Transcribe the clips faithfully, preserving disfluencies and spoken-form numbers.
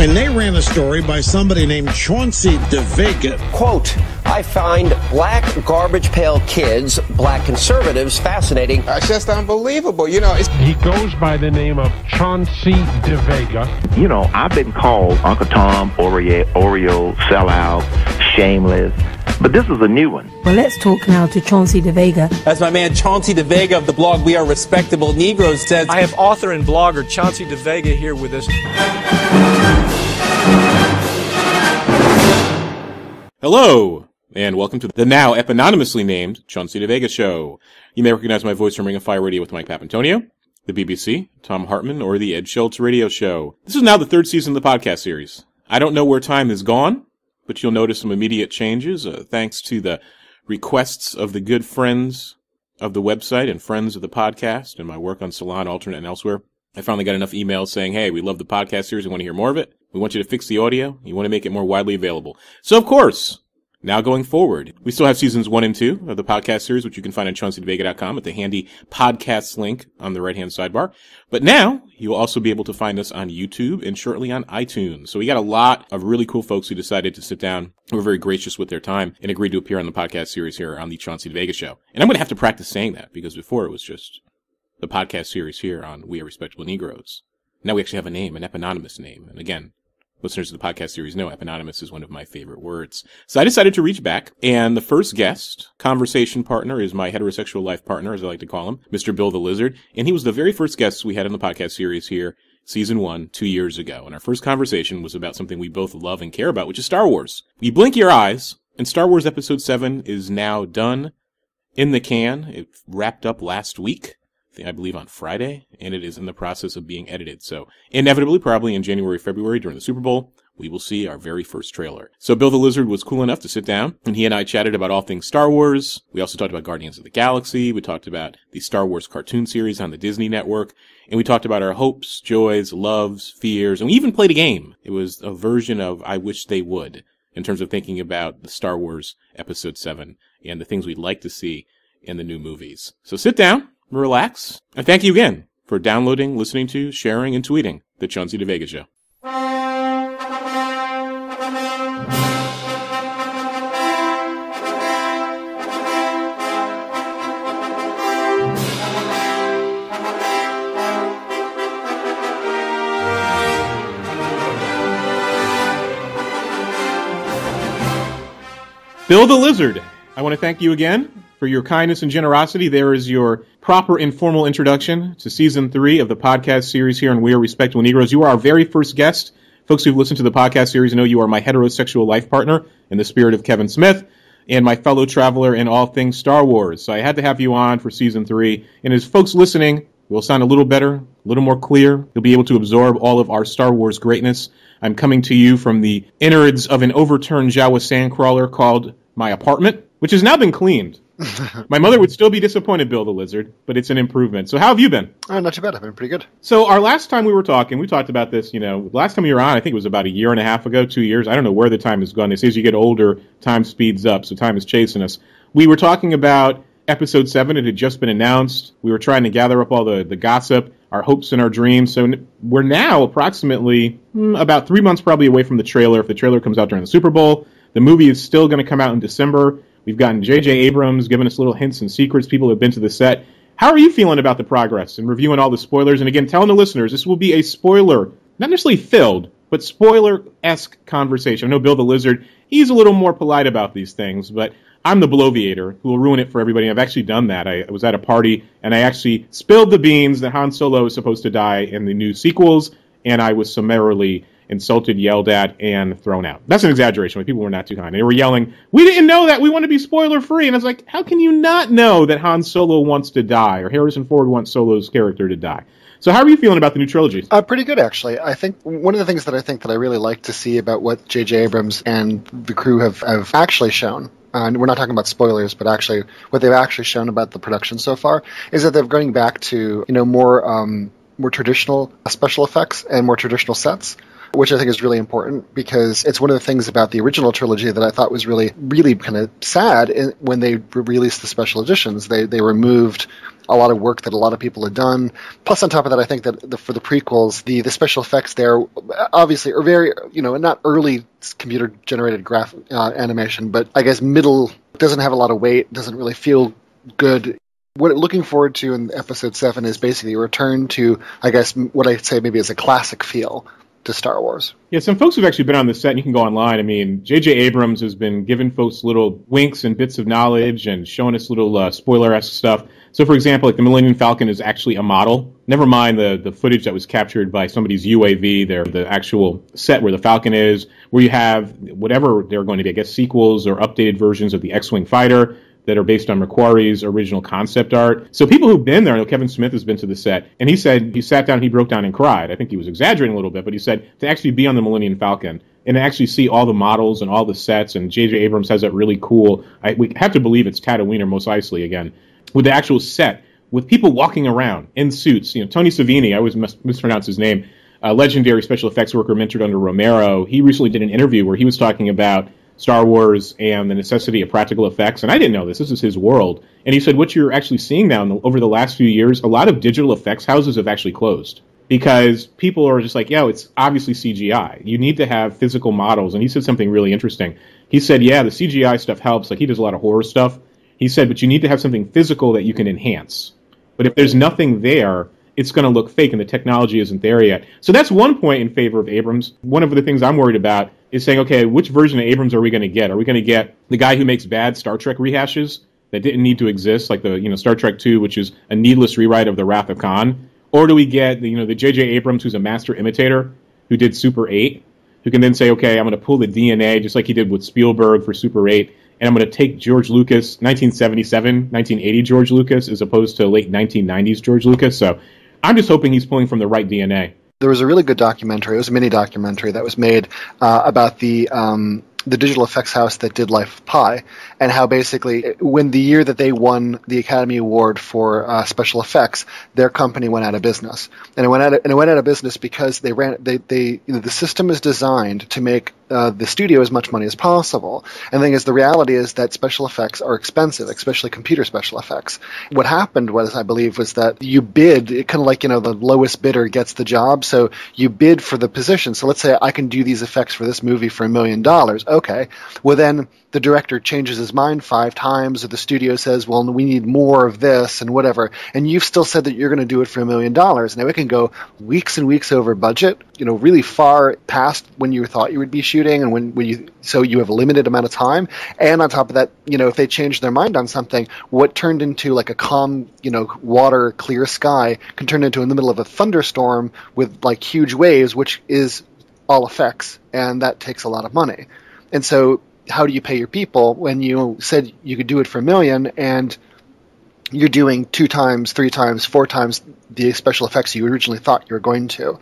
And they ran a story by somebody named Chauncey DeVega. Quote, I find black garbage pail kids, black conservatives, fascinating. It's just unbelievable. You know, it's he goes by the name of Chauncey DeVega. You know, I've been called Uncle Tom, Oreo, Oreo, sellout, shameless. But this is a new one. Well, let's talk now to Chauncey DeVega. That's my man Chauncey DeVega of the blog We Are Respectable Negroes says. I have author and blogger Chauncey DeVega here with us. Hello, and welcome to the now eponymously named Chauncey DeVega Show. You may recognize my voice from Ring of Fire Radio with Mike Papantonio, the B B C, Tom Hartman, or the Ed Schultz Radio Show. This is now the third season of the podcast series. I don't know where time has gone, but you'll notice some immediate changes uh, thanks to the requests of the good friends of the website and friends of the podcast and my work on Salon, Alternate, and elsewhere. I finally got enough emails saying, hey, we love the podcast series. We want to hear more of it. We want you to fix the audio. You want to make it more widely available. So, of course, now going forward, we still have seasons one and two of the podcast series, which you can find on chauncey de vega dot com at the handy podcasts link on the right-hand sidebar. But now you'll also be able to find us on YouTube and shortly on iTunes. So we got a lot of really cool folks who decided to sit down, who were very gracious with their time, and agreed to appear on the podcast series here on the Chauncey DeVega Show. And I'm going to have to practice saying that because before it was just the podcast series here on We Are Respectable Negroes. Now we actually have a name, an eponymous name. And again, listeners of the podcast series know eponymous is one of my favorite words. So I decided to reach back, and the first guest, conversation partner, is my heterosexual life partner, as I like to call him, Mister Bill the Lizard, and he was the very first guest we had on the podcast series here, season one, two years ago, and our first conversation was about something we both love and care about, which is Star Wars. You blink your eyes, and Star Wars Episode seven is now done, in the can. It wrapped up last week, I believe on Friday, and it is in the process of being edited. So inevitably, probably in January, February, during the Super Bowl, we will see our very first trailer. So Bill the Lizard was cool enough to sit down, and he and I chatted about all things Star Wars. We also talked about Guardians of the Galaxy. We talked about the Star Wars cartoon series on the Disney Network. And we talked about our hopes, joys, loves, fears, and we even played a game. It was a version of I Wish They Would, in terms of thinking about the Star Wars Episode seven and the things we'd like to see in the new movies. So sit down, relax, and thank you again for downloading, listening to, sharing, and tweeting the Chauncey DeVega Show. Bill the Lizard, I want to thank you again for your kindness and generosity. There is your proper informal introduction to Season three of the podcast series here on We Are Respectable Negroes. You are our very first guest. Folks who've listened to the podcast series know you are my heterosexual life partner in the spirit of Kevin Smith and my fellow traveler in all things Star Wars. So I had to have you on for Season three. And as folks listening will sound a little better, a little more clear, you'll be able to absorb all of our Star Wars greatness. I'm coming to you from the innards of an overturned Jawa sandcrawler called my apartment, which has now been cleaned. My mother would still be disappointed, Bill the Lizard, but it's an improvement. So how have you been? Oh, not too bad. I've been pretty good. So our last time we were talking, we talked about this, you know, last time you were on, I think it was about a year and a half ago, two years. I don't know where the time has gone. They say as you get older, time speeds up, so time is chasing us. We were talking about Episode seven. It had just been announced. We were trying to gather up all the, the gossip, our hopes and our dreams. So we're now approximately hmm, about three months probably away from the trailer. If the trailer comes out during the Super Bowl, the movie is still going to come out in December. We've gotten J J Abrams giving us little hints and secrets. People have been to the set. How are you feeling about the progress and reviewing all the spoilers? And again, telling the listeners, this will be a spoiler, not necessarily filled, but spoiler-esque conversation. I know Bill the Lizard, he's a little more polite about these things, but I'm the bloviator who will ruin it for everybody. And I've actually done that. I was at a party, and I actually spilled the beans that Han Solo is supposed to die in the new sequels, and I was summarily insulted, yelled at, and thrown out. That's an exaggeration, but people were not too kind. They were yelling, we didn't know that, we want to be spoiler-free. And I was like, how can you not know that Han Solo wants to die, or Harrison Ford wants Solo's character to die? So how are you feeling about the new trilogy? Uh, pretty good, actually. I think one of the things that I think that I really like to see about what J J. Abrams and the crew have, have actually shown, Uh, and we're not talking about spoilers, but actually what they've actually shown about the production so far, is that they're going back to, you know, more um, more traditional special effects and more traditional sets. which I think is really important because it's one of the things about the original trilogy that I thought was really, really kind of sad in, when they released the special editions. They, they removed a lot of work that a lot of people had done. Plus, on top of that, I think that the, for the prequels, the, the special effects there obviously are very, you know, not early computer-generated graph uh, animation, but I guess middle, doesn't have a lot of weight, doesn't really feel good. What I'm looking forward to in Episode seven is basically a return to, I guess, what I'd say maybe is a classic feel to Star Wars. Yeah, some folks who've actually been on the set, and you can go online, I mean, J J Abrams has been giving folks little winks and bits of knowledge and showing us little uh, spoiler-esque stuff. So, for example, like the Millennium Falcon is actually a model. Never mind the, the footage that was captured by somebody's U A V there, the actual set where the Falcon is, where you have whatever they're going to be, I guess, sequels or updated versions of the X-Wing fighter that are based on Macquarie's original concept art. So people who've been there, Kevin Smith has been to the set, and he said he sat down, he broke down and cried. I think he was exaggerating a little bit, but he said to actually be on the Millennium Falcon and actually see all the models and all the sets, and J J Abrams has that really cool, I, we have to believe it's Tatooine or Mos Eisley again, with the actual set, with people walking around in suits. You know, Tony Savini, I always mis- mispronounce his name, a legendary special effects worker mentored under Romero. He recently did an interview where he was talking about Star Wars and the necessity of practical effects, and I didn't know this. This is his world. And he said what you're actually seeing now in the, over the last few years, a lot of digital effects houses have actually closed because people are just like, yeah, it's obviously C G I. You need to have physical models. And he said something really interesting. He said, yeah, the C G I stuff helps. Like, he does a lot of horror stuff. He said, but you need to have something physical that you can enhance. But if there's nothing there, it's going to look fake, and the technology isn't there yet. So that's one point in favor of Abrams. One of the things I'm worried about is saying, okay, which version of Abrams are we going to get? Are we going to get the guy who makes bad Star Trek rehashes that didn't need to exist, like the you know Star Trek two, which is a needless rewrite of The Wrath of Khan? Or do we get the, you know the J J Abrams, who's a master imitator, who did Super eight, who can then say, okay, I'm going to pull the D N A, just like he did with Spielberg for Super eight, and I'm going to take George Lucas, nineteen seventy-seven, nineteen eighty George Lucas, as opposed to late nineteen nineties George Lucas. So I'm just hoping he's pulling from the right D N A. There was a really good documentary. It was a mini documentary that was made uh, about the um, the digital effects house that did Life of Pi, and how basically when the year that they won the Academy Award for uh, special effects, their company went out of business, and it went out of, and it went out of business because they ran they they you know, the system is designed to make Uh, the studio as much money as possible. And the thing is, the reality is that special effects are expensive, especially computer special effects. What happened was, I believe, was that you bid, it kind of like, you know, the lowest bidder gets the job. So you bid for the position. So let's say I can do these effects for this movie for a million dollars. Okay. Well, then the director changes his mind five times, or the studio says, well, we need more of this and whatever. And you've still said that you're going to do it for a million dollars. Now it can go weeks and weeks over budget, you know, really far past when you thought you would be shooting. And when, when you so you have a limited amount of time, and on top of that, you know, if they change their mind on something, what turned into like a calm, you know, water clear sky can turn into in the middle of a thunderstorm with like huge waves, which is all effects, and that takes a lot of money. And so, how do you pay your people when you said you could do it for a million and you're doing two times, three times, four times the special effects you originally thought you were going to?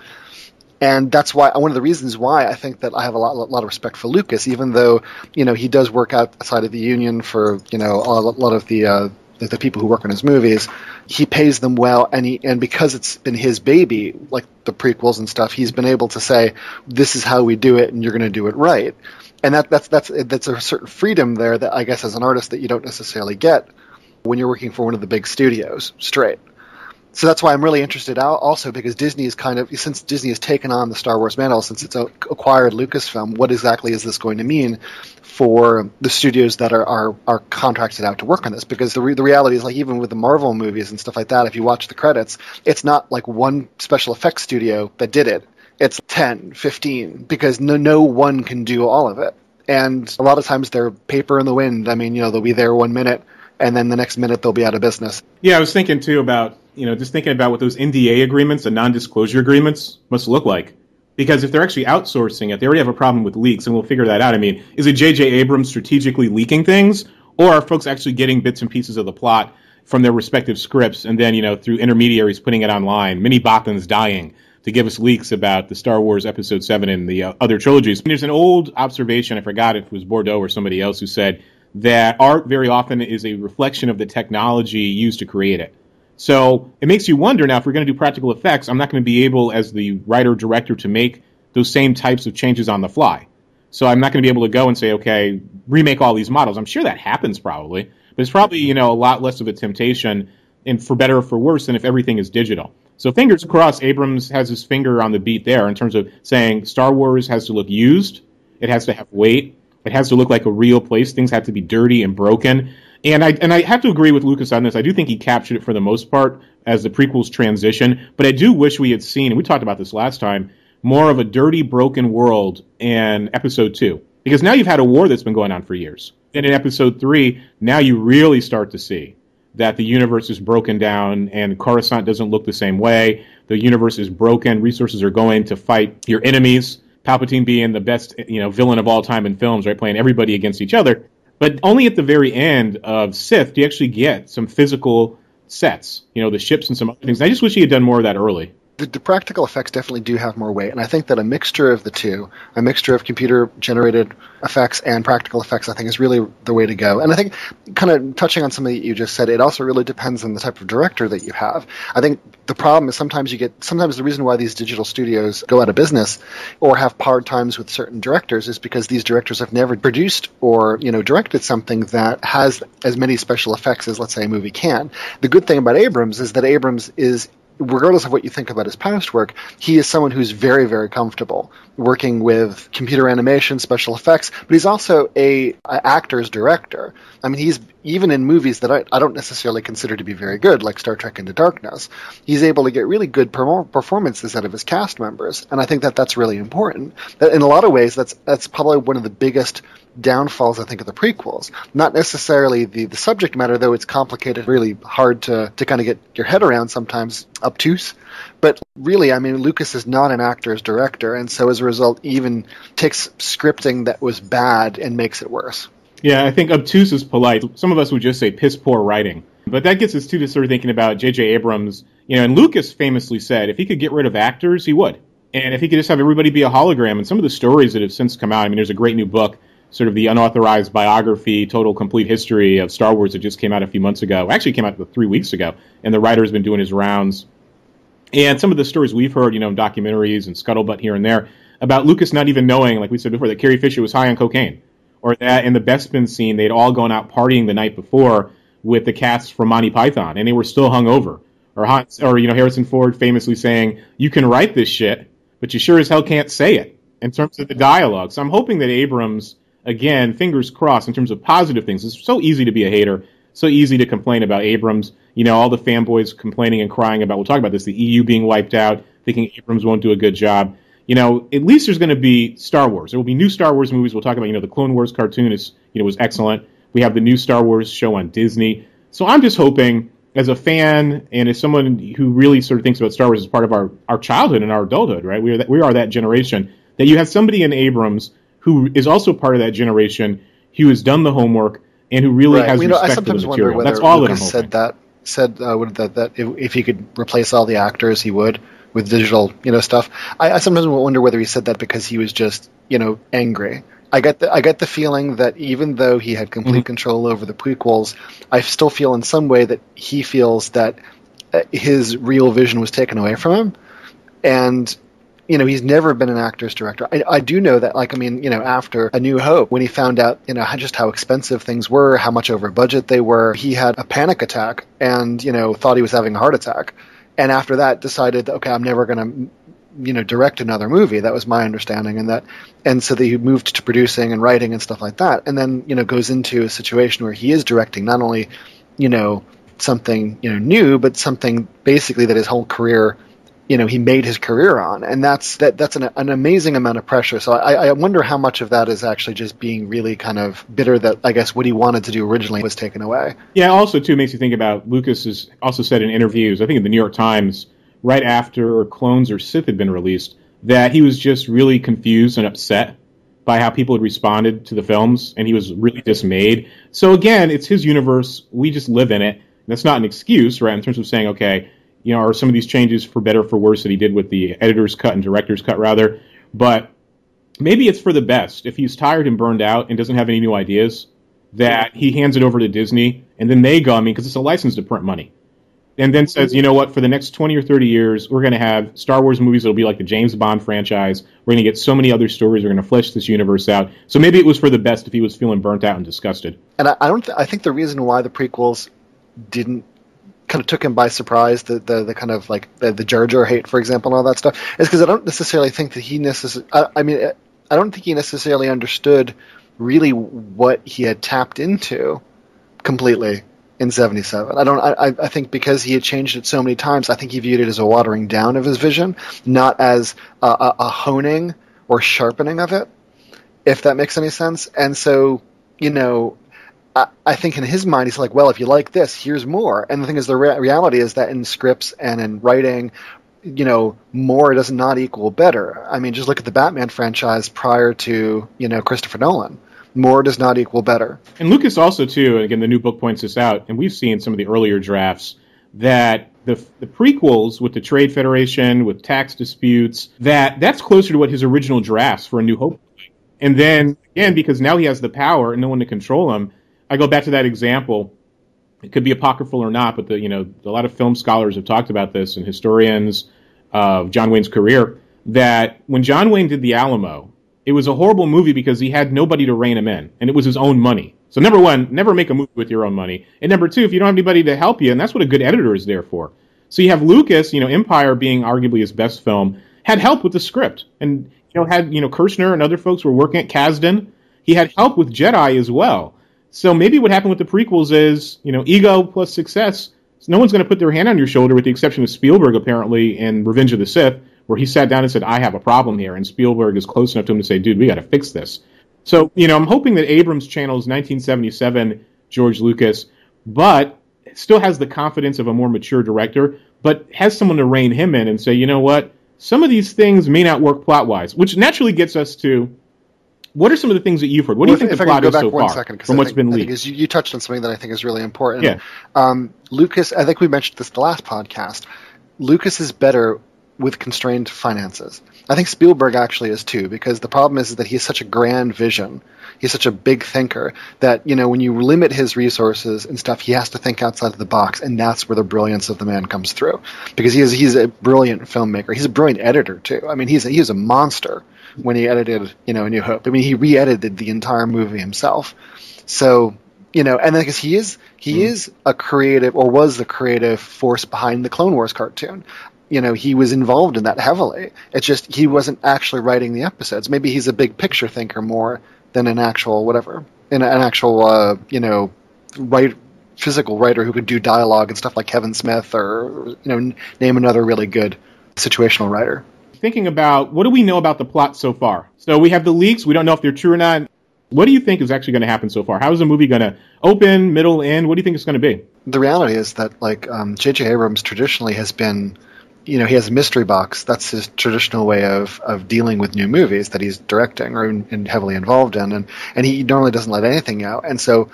And that's why one of the reasons why I think that I have a lot, a lot of respect for Lucas, even though you know he does work outside of the union for you know a lot of the uh, the, the people who work on his movies. He pays them well, and he and because it's been his baby, like the prequels and stuff, he's been able to say, "This is how we do it, and you're going to do it right." And that that's that's that's a certain freedom there that I guess as an artist that you don't necessarily get when you're working for one of the big studios straight. So that's why I'm really interested also, because Disney is kind of, since Disney has taken on the Star Wars mantle, since it's acquired Lucasfilm, what exactly is this going to mean for the studios that are are, are contracted out to work on this? Because the, re- the reality is, like, even with the Marvel movies and stuff like that, if you watch the credits, it's not like one special effects studio that did it. It's ten, fifteen, because no, no one can do all of it. And a lot of times they're paper in the wind. I mean, you know, they'll be there one minute, and then the next minute they'll be out of business. Yeah, I was thinking, too, about... you know, just thinking about what those N D A agreements and non-disclosure agreements must look like. Because if they're actually outsourcing it, they already have a problem with leaks, and we'll figure that out. I mean, is it J J Abrams strategically leaking things, or are folks actually getting bits and pieces of the plot from their respective scripts, and then, you know, through intermediaries putting it online? Minnie Botham's dying to give us leaks about the Star Wars Episode seven and the uh, other trilogies. And there's an old observation, I forgot if it was Bordeaux or somebody else, who said that art very often is a reflection of the technology used to create it. So it makes you wonder now, if we're going to do practical effects, I'm not going to be able, as the writer-director, to make those same types of changes on the fly. So I'm not going to be able to go and say, okay, remake all these models. I'm sure that happens probably, but it's probably, you know, a lot less of a temptation, and for better or for worse, than if everything is digital. So fingers crossed, Abrams has his finger on the beat there in terms of saying Star Wars has to look used, it has to have weight, it has to look like a real place, things have to be dirty and broken. And I and I have to agree with Lucas on this. I do think he captured it for the most part as the prequels transition, but I do wish we had seen, and we talked about this last time, more of a dirty, broken world in Episode two. Because now you've had a war that's been going on for years. And in Episode three, now you really start to see that the universe is broken down and Coruscant doesn't look the same way. The universe is broken. Resources are going to fight your enemies. Palpatine being the best, you know, villain of all time in films, right? Playing everybody against each other. But only at the very end of Sith do you actually get some physical sets, you know, the ships and some other things. And I just wish he had done more of that early. The, the practical effects definitely do have more weight, and I think that a mixture of the two, a mixture of computer-generated effects and practical effects, I think is really the way to go. And I think, kind of touching on something that you just said, it also really depends on the type of director that you have. I think the problem is sometimes you get, sometimes the reason why these digital studios go out of business or have hard times with certain directors is because these directors have never produced or, you know, directed something that has as many special effects as, let's say, a movie can. The good thing about Abrams is that Abrams is, regardless of what you think about his past work, he is someone who's very, very comfortable working with computer animation, special effects, but he's also a, a actor's director. I mean, he's even in movies that I, I don't necessarily consider to be very good, like Star Trek Into Darkness, he's able to get really good per- performances out of his cast members, and I think that that's really important. That in a lot of ways, that's that's probably one of the biggest downfalls, I think, of the prequels. Not necessarily the, the subject matter, though it's complicated, really hard to, to kind of get your head around sometimes, obtuse. But really, I mean, Lucas is not an actor's director, and so as a result, even takes scripting that was bad and makes it worse. Yeah, I think obtuse is polite. Some of us would just say piss-poor writing. But that gets us too, to sort of thinking about J J Abrams. You know, and Lucas famously said if he could get rid of actors, he would. And if he could just have everybody be a hologram, and some of the stories that have since come out, I mean, there's a great new book, sort of the unauthorized biography, total complete history of Star Wars that just came out a few months ago. Actually, it came out about three weeks ago, and the writer has been doing his rounds. And some of the stories we've heard, you know, in documentaries and scuttlebutt here and there, about Lucas not even knowing, like we said before, that Carrie Fisher was high on cocaine, or that in the Bespin scene, they'd all gone out partying the night before with the cast from Monty Python, and they were still hungover. Or, Hans, or you know, Harrison Ford famously saying, "You can write this shit, but you sure as hell can't say it," in terms of the dialogue. So I'm hoping that Abrams, again, fingers crossed, in terms of positive things. It's so easy to be a hater, so easy to complain about Abrams. You know, all the fanboys complaining and crying about, we'll talk about this, the E U being wiped out, thinking Abrams won't do a good job. You know, at least there's going to be Star Wars. There will be new Star Wars movies. We'll talk about, you know, the Clone Wars cartoon is, you know, was excellent. We have the new Star Wars show on Disney. So I'm just hoping, as a fan and as someone who really sort of thinks about Star Wars as part of our, our childhood and our adulthood, right? We are that, we are that generation, that you have somebody in Abrams who is also part of that generation, who has done the homework, and who really right. has you respect know, I sometimes for the material. Wonder That's all Lucas that I'm said that said uh, that that if, if he could replace all the actors, he would with digital, you know, stuff. I, I sometimes wonder whether he said that because he was just, you know, angry. I get the I get the feeling that even though he had complete mm-hmm. control over the prequels, I still feel in some way that he feels that his real vision was taken away from him, and. You know, he's never been an actor's director. I, I do know that, like, I mean, you know, after A New Hope, when he found out, you know, how, just how expensive things were, how much over budget they were, he had a panic attack and, you know, thought he was having a heart attack. And after that, decided, that, okay, I'm never going to, you know, direct another movie. That was my understanding. And that, and so he moved to producing and writing and stuff like that. And then, you know, goes into a situation where he is directing not only, you know, something, you know, new, but something basically that his whole career, you know, he made his career on, and that's that. That's an, an amazing amount of pressure. So I, I wonder how much of that is actually just being really kind of bitter that, I guess, what he wanted to do originally was taken away. Yeah, also, too, makes you think about, Lucas has also said in interviews, I think in the New York Times, right after Clones or Sith had been released, that he was just really confused and upset by how people had responded to the films, and he was really dismayed. So again, it's his universe. We just live in it. That's not an excuse, right, in terms of saying, okay, you know, or some of these changes for better or for worse that he did with the editor's cut and director's cut, rather. But maybe it's for the best. If he's tired and burned out and doesn't have any new ideas, that he hands it over to Disney, and then they go, I mean, because it's a license to print money. and then says, you know what, for the next twenty or thirty years, we're going to have Star Wars movies that'll be like the James Bond franchise. We're going to get so many other stories. We're going to flesh this universe out. So maybe it was for the best if he was feeling burnt out and disgusted. And I, I don't. Th- I think the reason why the prequels didn't kind of took him by surprise, the the, the kind of like the, the Jar Jar hate, for example, and all that stuff, is because I don't necessarily think that he necessarily. I, I mean, I don't think he necessarily understood really what he had tapped into completely in seventy-seven. I don't. I, I think because he had changed it so many times, I think he viewed it as a watering down of his vision, not as a, a, a honing or sharpening of it, if that makes any sense. And so, you know, I, I think in his mind, he's like, well, if you like this, here's more. And the thing is, the re- reality is that in scripts and in writing, you know, more does not equal better. I mean, just look at the Batman franchise prior to, you know, Christopher Nolan. More does not equal better. And Lucas also, too, and again, the new book points this out, and we've seen some of the earlier drafts, that the the prequels with the Trade Federation, with tax disputes, that that's closer to what his original drafts for A New Hope. And then, again, because now he has the power and no one to control him, I go back to that example. It could be apocryphal or not, but the you know a lot of film scholars have talked about this, and historians of John Wayne's career, that when John Wayne did The Alamo, it was a horrible movie because he had nobody to rein him in, and it was his own money. So number one, never make a movie with your own money. And number two, if you don't have anybody to help you, and that's what a good editor is there for. So you have Lucas, you know, Empire being arguably his best film, had help with the script. And, you know, had, you know, Kirshner and other folks were working at Kasdan. He had help with Jedi as well. So maybe what happened with the prequels is, you know, ego plus success. So no one's going to put their hand on your shoulder, with the exception of Spielberg, apparently, in Revenge of the Sith, where he sat down and said, I have a problem here. And Spielberg is close enough to him to say, dude, we got to fix this. So, you know, I'm hoping that Abrams channels nineteen seventy-seven George Lucas, but still has the confidence of a more mature director, but has someone to rein him in and say, you know what, some of these things may not work plot-wise, which naturally gets us to, what are some of the things that you've heard? What do you well, think the plot is so far second, from I what's think, been leaked? You, you touched on something that I think is really important. Yeah. Um, Lucas, I think we mentioned this in the last podcast, Lucas is better with constrained finances. I think Spielberg actually is too, because the problem is, is that he has such a grand vision. He's such a big thinker that, you know, when you limit his resources and stuff, he has to think outside of the box, and that's where the brilliance of the man comes through. Because he is he's a brilliant filmmaker. He's a brilliant editor too. I mean, he's a, he's a monster when he edited, you know, A New Hope. I mean, he re-edited the entire movie himself. So, you know, and I guess he is he mm. is a creative, or was the creative force behind the Clone Wars cartoon. You know, he was involved in that heavily. It's just he wasn't actually writing the episodes. Maybe he's a big picture thinker more than an actual whatever, an, an actual, uh, you know, write, physical writer who could do dialogue and stuff like Kevin Smith, or, you know, name another really good situational writer. Thinking about what do we know about the plot so far? So we have the leaks. We don't know if they're true or not. What do you think is actually going to happen so far? How is the movie going to open, middle, end? What do you think it's going to be? The reality is that, like, J J um, Abrams traditionally has been... You know, he has a mystery box. That's his traditional way of, of dealing with new movies that he's directing or in, in heavily involved in. And, and he normally doesn't let anything out. And so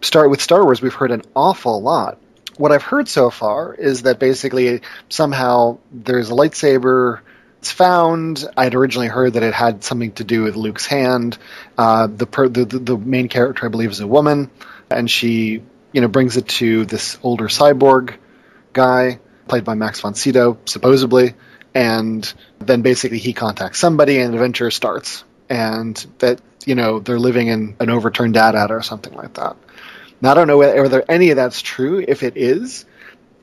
start with Star Wars, we've heard an awful lot. What I've heard so far is that basically somehow there's a lightsaber. It's found. I'd originally heard that it had something to do with Luke's hand. Uh, the, per, the, the the main character, I believe, is a woman. And she, you know, brings it to this older cyborg guy, played by Max von Sydow, supposedly, and then basically he contacts somebody and an adventure starts, and that, you know, they're living in an overturned data or something like that. Now, I don't know whether any of that's true. If it is,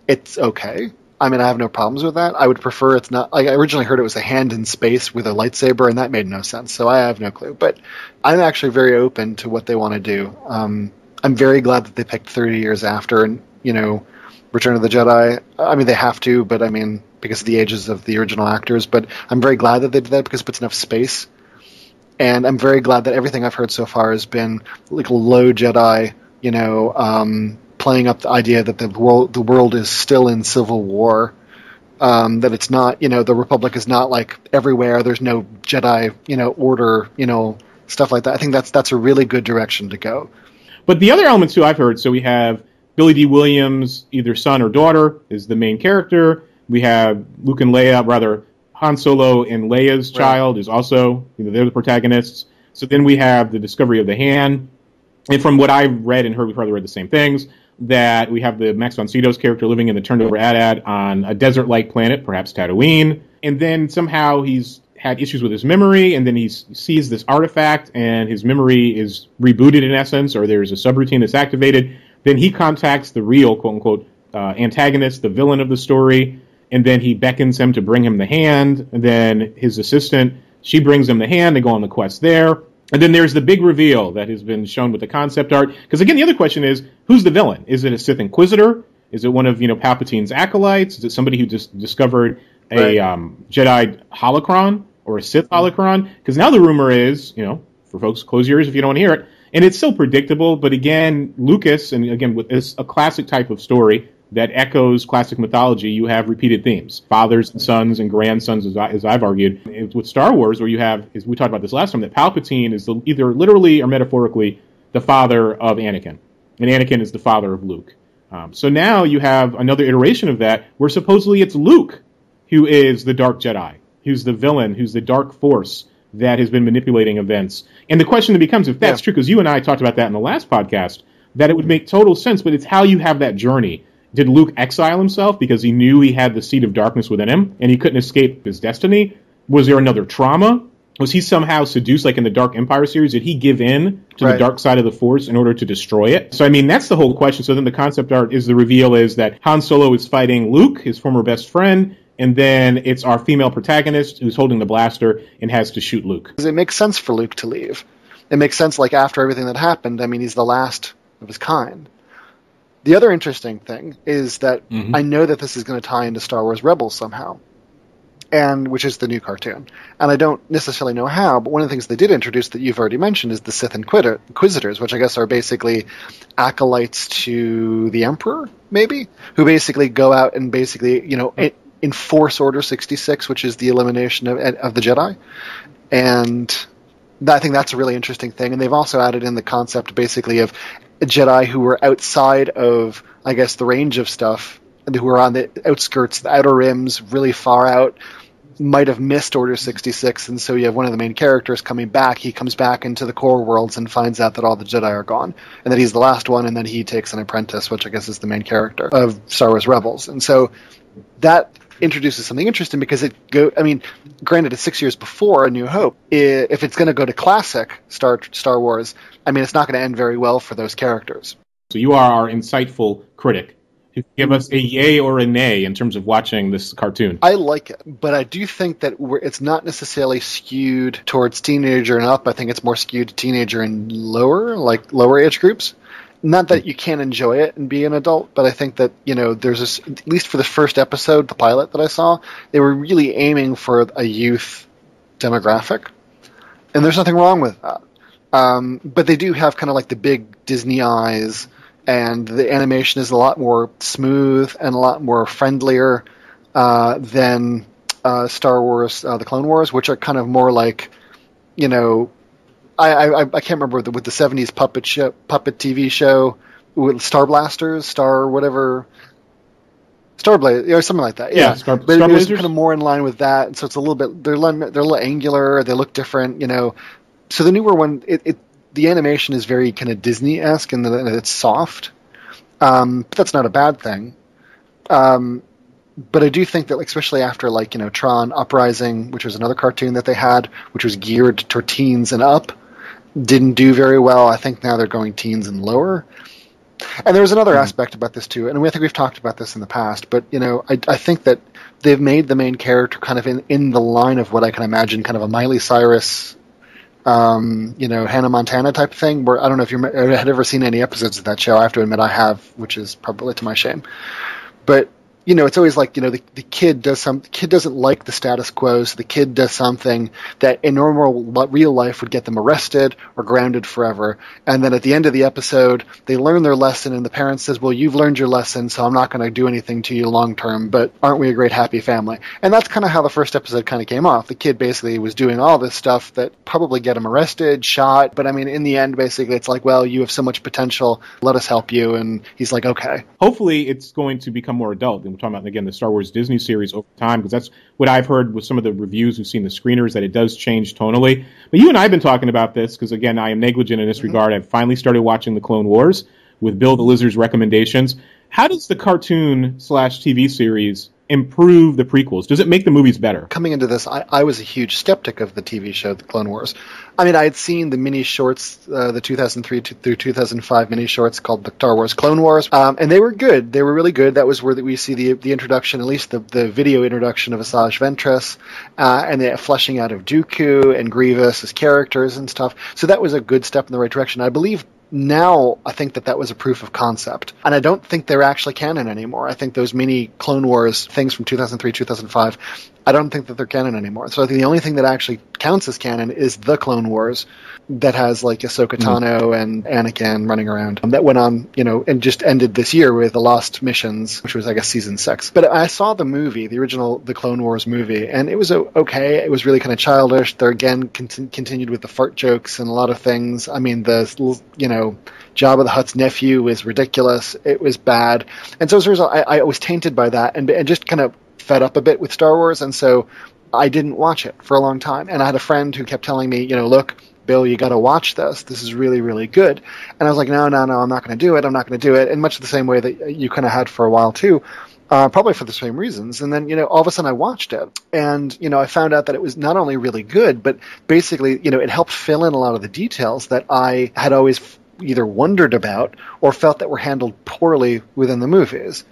it's okay. I mean, I have no problems with that. I would prefer it's not... I originally heard it was a hand in space with a lightsaber, and that made no sense, so I have no clue. But I'm actually very open to what they want to do. Um, I'm very glad that they picked thirty years after, and, you know... Return of the Jedi. I mean, they have to, but I mean, because of the ages of the original actors. But I'm very glad that they did that because it puts enough space. And I'm very glad that everything I've heard so far has been like low Jedi, you know, um, playing up the idea that the world the world is still in civil war. Um, that it's not, you know, the Republic is not like everywhere. There's no Jedi, you know, order, you know, stuff like that. I think that's that's a really good direction to go. But the other elements too I've heard, so we have Billy D. Williams, either son or daughter, is the main character. We have Luke and Leia, rather, Han Solo and Leia's right. child is also, you know, they're the protagonists. So then we have the discovery of the hand. And from what I've read and heard, we've probably read the same things. that we have the Max von Sydow's character living in the turned over Adad on a desert-like planet, perhaps Tatooine, and then somehow he's had issues with his memory, and then he sees this artifact, and his memory is rebooted in essence, or there's a subroutine that's activated. Then he contacts the real, quote-unquote, uh, antagonist, the villain of the story, and then he beckons him to bring him the hand, and then his assistant, she brings him the hand, they go on the quest there, and then there's the big reveal that has been shown with the concept art, because again, the other question is, who's the villain? Is it a Sith Inquisitor? Is it one of, you know, Palpatine's acolytes? Is it somebody who just discovered a um, Jedi holocron? Or a Sith holocron, because now the rumor is, you know, for folks, close your ears if you don't want to hear it, and it's so predictable, but again, Lucas, and again, with this, a classic type of story that echoes classic mythology, you have repeated themes, fathers and sons and grandsons, as, I, as I've argued. It, with Star Wars, where you have, as we talked about this last time, that Palpatine is the, either literally or metaphorically the father of Anakin, and Anakin is the father of Luke. Um, so now you have another iteration of that, where supposedly it's Luke who is the Dark Jedi, who's the villain, who's the dark force that has been manipulating events. And the question that becomes, if that's yeah. true, because you and I talked about that in the last podcast, that it would make total sense, but it's how you have that journey. Did Luke exile himself because he knew he had the seed of darkness within him, and he couldn't escape his destiny? Was there another trauma? Was he somehow seduced, like in the Dark Empire series? Did he give in to right. the dark side of the Force in order to destroy it? So, I mean, that's the whole question. So then the concept art is the reveal is that Han Solo is fighting Luke, his former best friend, and then it's our female protagonist who's holding the blaster and has to shoot Luke. It makes sense for Luke to leave. It makes sense, like, after everything that happened, I mean, he's the last of his kind. The other interesting thing is that mm-hmm. I know that this is going to tie into Star Wars Rebels somehow, and which is the new cartoon. And I don't necessarily know how, but one of the things they did introduce that you've already mentioned is the Sith Inquisitor, Inquisitors, which I guess are basically acolytes to the Emperor, maybe, who basically go out and basically, you know... It, enforce Order sixty-six, which is the elimination of of the Jedi. And I think that's a really interesting thing. And they've also added in the concept, basically, of Jedi who were outside of, I guess, the range of stuff, and who were on the outskirts, the outer rims, really far out, might have missed Order sixty-six. And so you have one of the main characters coming back. He comes back into the core worlds and finds out that all the Jedi are gone, and that he's the last one, and then he takes an apprentice, which I guess is the main character of Star Wars Rebels. And so that introduces something interesting, because it go I mean, granted, it's six years before A New Hope. If it's going to go to classic Star Star Wars, I mean, it's not going to end very well for those characters. So you are our insightful critic who give us a yay or a nay in terms of watching this cartoon. I like it, but I do think that we're, it's not necessarily skewed towards teenager and up. I think it's more skewed to teenager and lower, like lower age groups. Not that you can't enjoy it and be an adult, but I think that, you know, there's this, at least for the first episode, the pilot that I saw, they were really aiming for a youth demographic. And there's nothing wrong with that. Um, but they do have kind of like the big Disney eyes, and the animation is a lot more smooth and a lot more friendlier uh, than uh, Star Wars, uh, The Clone Wars, which are kind of more like, you know... I, I I can't remember the, with the seventies puppet show, puppet T V show, with Star Blasters, Star whatever, Star Blaze or something like that. Yeah, yeah Star, but Star it was kind of more in line with that. And so it's a little bit they're they're a little angular. They look different, you know. So the newer one, it, it the animation is very kind of Disney-esque, and it's soft. Um, but that's not a bad thing. Um, but I do think that, like, especially after, like, you know, Tron Uprising, which was another cartoon that they had, which was geared toward teens and up. Didn't do very well. I think now they're going teens and lower. And there was another mm-hmm. aspect about this too, and we, I think we've talked about this in the past, but, you know, I, I think that they've made the main character kind of in, in the line of what I can imagine kind of a Miley Cyrus, um, you know, Hannah Montana type thing, where I don't know if you had ever seen any episodes of that show. I have to admit I have, which is probably to my shame. But, you know, it's always like, you know, the, the kid does some, the kid doesn't like the status quo, so the kid does something that in normal real life would get them arrested or grounded forever. And then at the end of the episode, they learn their lesson, and the parent says, well, you've learned your lesson, so I'm not going to do anything to you long term, but aren't we a great happy family? And that's kind of how the first episode kind of came off. The kid basically was doing all this stuff that probably get him arrested, shot. But I mean, in the end, basically, it's like, well, you have so much potential, let us help you. And he's like, okay. Hopefully it's going to become more adult. We're talking about, again, the Star Wars Disney series over time, because that's what I've heard with some of the reviews who've seen the screeners, that it does change tonally. But you and I have been talking about this because, again, I am negligent in this mm-hmm. regard. I've finally started watching The Clone Wars, with Bill the Lizard's recommendations. How does the cartoon slash T V series improve the prequels? Does it make the movies better? Coming into this, I, I was a huge skeptic of the T V show, The Clone Wars. I mean, I had seen the mini shorts, uh, the two thousand three to, through two thousand five mini shorts called The Star Wars Clone Wars, um, and they were good. They were really good. That was where we see the the introduction, at least the, the video introduction of Asajj Ventress, uh, and the fleshing out of Dooku and Grievous as characters and stuff. So that was a good step in the right direction. I believe now I think that that was a proof of concept. And I don't think they're actually canon anymore. I think those mini Clone Wars things from two thousand three, two thousand five, I don't think that they're canon anymore. So I think the only thing that actually counts as canon is The Clone Wars that has like Ahsoka Tano mm. and Anakin running around. Um, that went on, you know, and just ended this year with The Lost Missions, which was, I guess, season six. But I saw the movie, the original The Clone Wars movie, and it was okay. It was really kind of childish. They're again cont- continued with the fart jokes and a lot of things. I mean, the, you know, Jabba the Hutt's nephew was ridiculous. It was bad. And so as a result, I, I was tainted by that and, and just kind of fed up a bit with Star Wars. And so I didn't watch it for a long time. And I had a friend who kept telling me, you know, look, Bill, you got to watch this. This is really, really good. And I was like, no, no, no, I'm not going to do it. I'm not going to do it. In much the same way that you kind of had for a while, too. Uh, probably for the same reasons. And then, you know, all of a sudden I watched it. And, you know, I found out that it was not only really good, but basically, you know, it helped fill in a lot of the details that I had always f- either wondered about or felt that were handled poorly within the movies.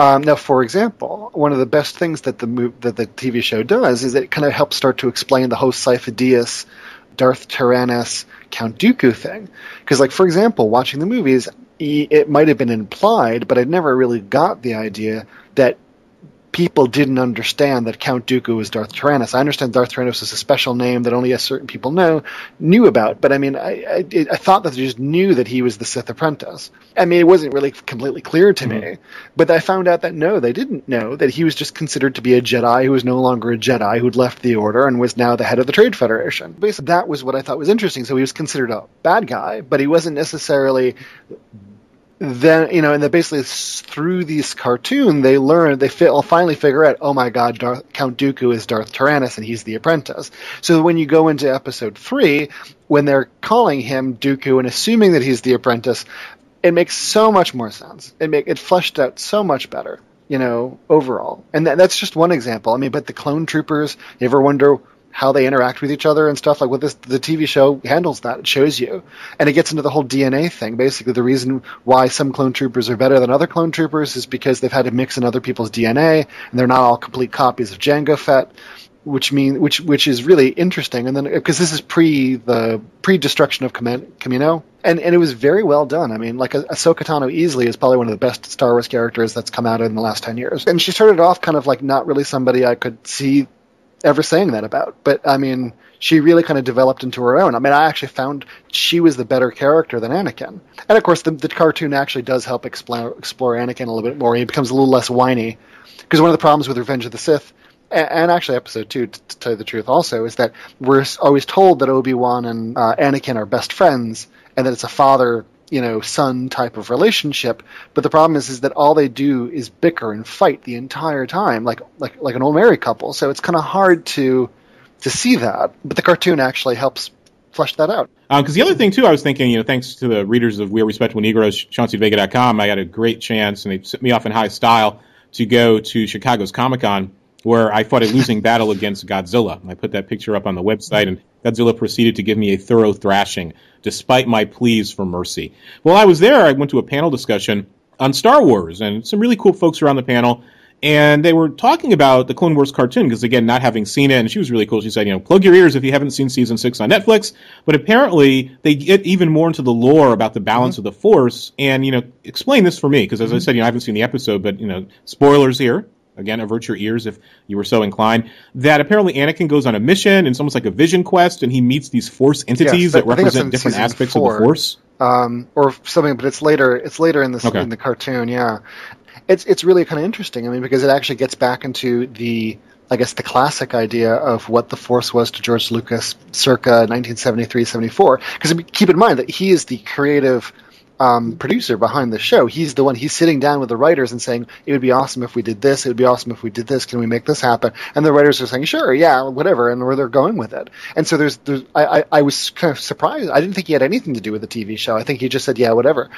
Um, now, for example, one of the best things that the mo- that the T V show does is it kind of helps start to explain the whole Sifo Dyas, Darth Tyrannus, Count Dooku thing. Because, like, for example, watching the movies, it might have been implied, but I never really got the idea that people didn't understand that Count Dooku was Darth Tyrannus. I understand Darth Tyrannus is a special name that only a certain people know knew about, but I mean, I, I, I thought that they just knew that he was the Sith apprentice. I mean, it wasn't really completely clear to mm-hmm. me, but I found out that no, they didn't know, that he was just considered to be a Jedi who was no longer a Jedi, who'd left the Order and was now the head of the Trade Federation. Basically, that was what I thought was interesting. So he was considered a bad guy, but he wasn't necessarily... Then, you know, and then basically through this cartoon, they learn, they fi- finally figure out, oh my god, Darth, Count Dooku is Darth Tyrannus and he's the apprentice. So when you go into episode three, when they're calling him Dooku and assuming that he's the apprentice, it makes so much more sense. It make it fleshed out so much better, you know, overall. And th- that's just one example. I mean, but the clone troopers, you ever wonder how they interact with each other and stuff like what well, this the T V show handles that. It shows you. And it gets into the whole D N A thing. Basically, the reason why some clone troopers are better than other clone troopers is because they've had to mix in other people's D N A, and they're not all complete copies of Jango Fett, which mean which which is really interesting. And then because this is pre the pre-destruction of Kamino. And and it was very well done. I mean, like Ahsoka Tano easily is probably one of the best Star Wars characters that's come out in the last ten years. And she started off kind of like not really somebody I could see ever saying that about, but I mean, she really kind of developed into her own. I mean, I actually found she was the better character than Anakin. And of course, the, the cartoon actually does help explore, explore Anakin a little bit more. He becomes a little less whiny, because one of the problems with Revenge of the Sith, and, and actually episode two, to, to tell you the truth also, is that we're always told that Obi-Wan and uh, Anakin are best friends, and that it's a father, you know, son type of relationship. But the problem is, is that all they do is bicker and fight the entire time, like, like, like an old married couple. So it's kind of hard to, to see that. But the cartoon actually helps flesh that out. Um, cause the other thing too, I was thinking, you know, thanks to the readers of We Are Respectable Negroes, Chauncey Vega dot com, I got a great chance and they sent me off in high style to go to Chicago's Comic-Con, where I fought a losing battle against Godzilla. And I put that picture up on the website, and Godzilla proceeded to give me a thorough thrashing, despite my pleas for mercy. While I was there, I went to a panel discussion on Star Wars, and some really cool folks were on the panel, and they were talking about the Clone Wars cartoon, because, again, not having seen it, and she was really cool. She said, you know, plug your ears if you haven't seen season six on Netflix, but apparently they get even more into the lore about the balance mm-hmm. of the Force, and, you know, explain this for me, because as mm-hmm. I said, you know, I haven't seen the episode, but, you know, spoilers here. Again, avert your ears if you were so inclined, that apparently Anakin goes on a mission, and it's almost like a vision quest, and he meets these Force entities yes, that represent different aspects four, of the Force. Um, or something, but it's later It's later in the, okay. in the cartoon, yeah. It's it's really kind of interesting, I mean, because it actually gets back into the, I guess, the classic idea of what the Force was to George Lucas circa nineteen seventy-three seventy-four. Because keep in mind that he is the creative... Um, producer behind the show. He's the one, he's sitting down with the writers and saying, it would be awesome if we did this, it would be awesome if we did this, can we make this happen? And the writers are saying, sure, yeah, whatever, and where they're going with it. And so there's, there's I, I, I was kind of surprised. I didn't think he had anything to do with the T V show. I think he just said, yeah, whatever.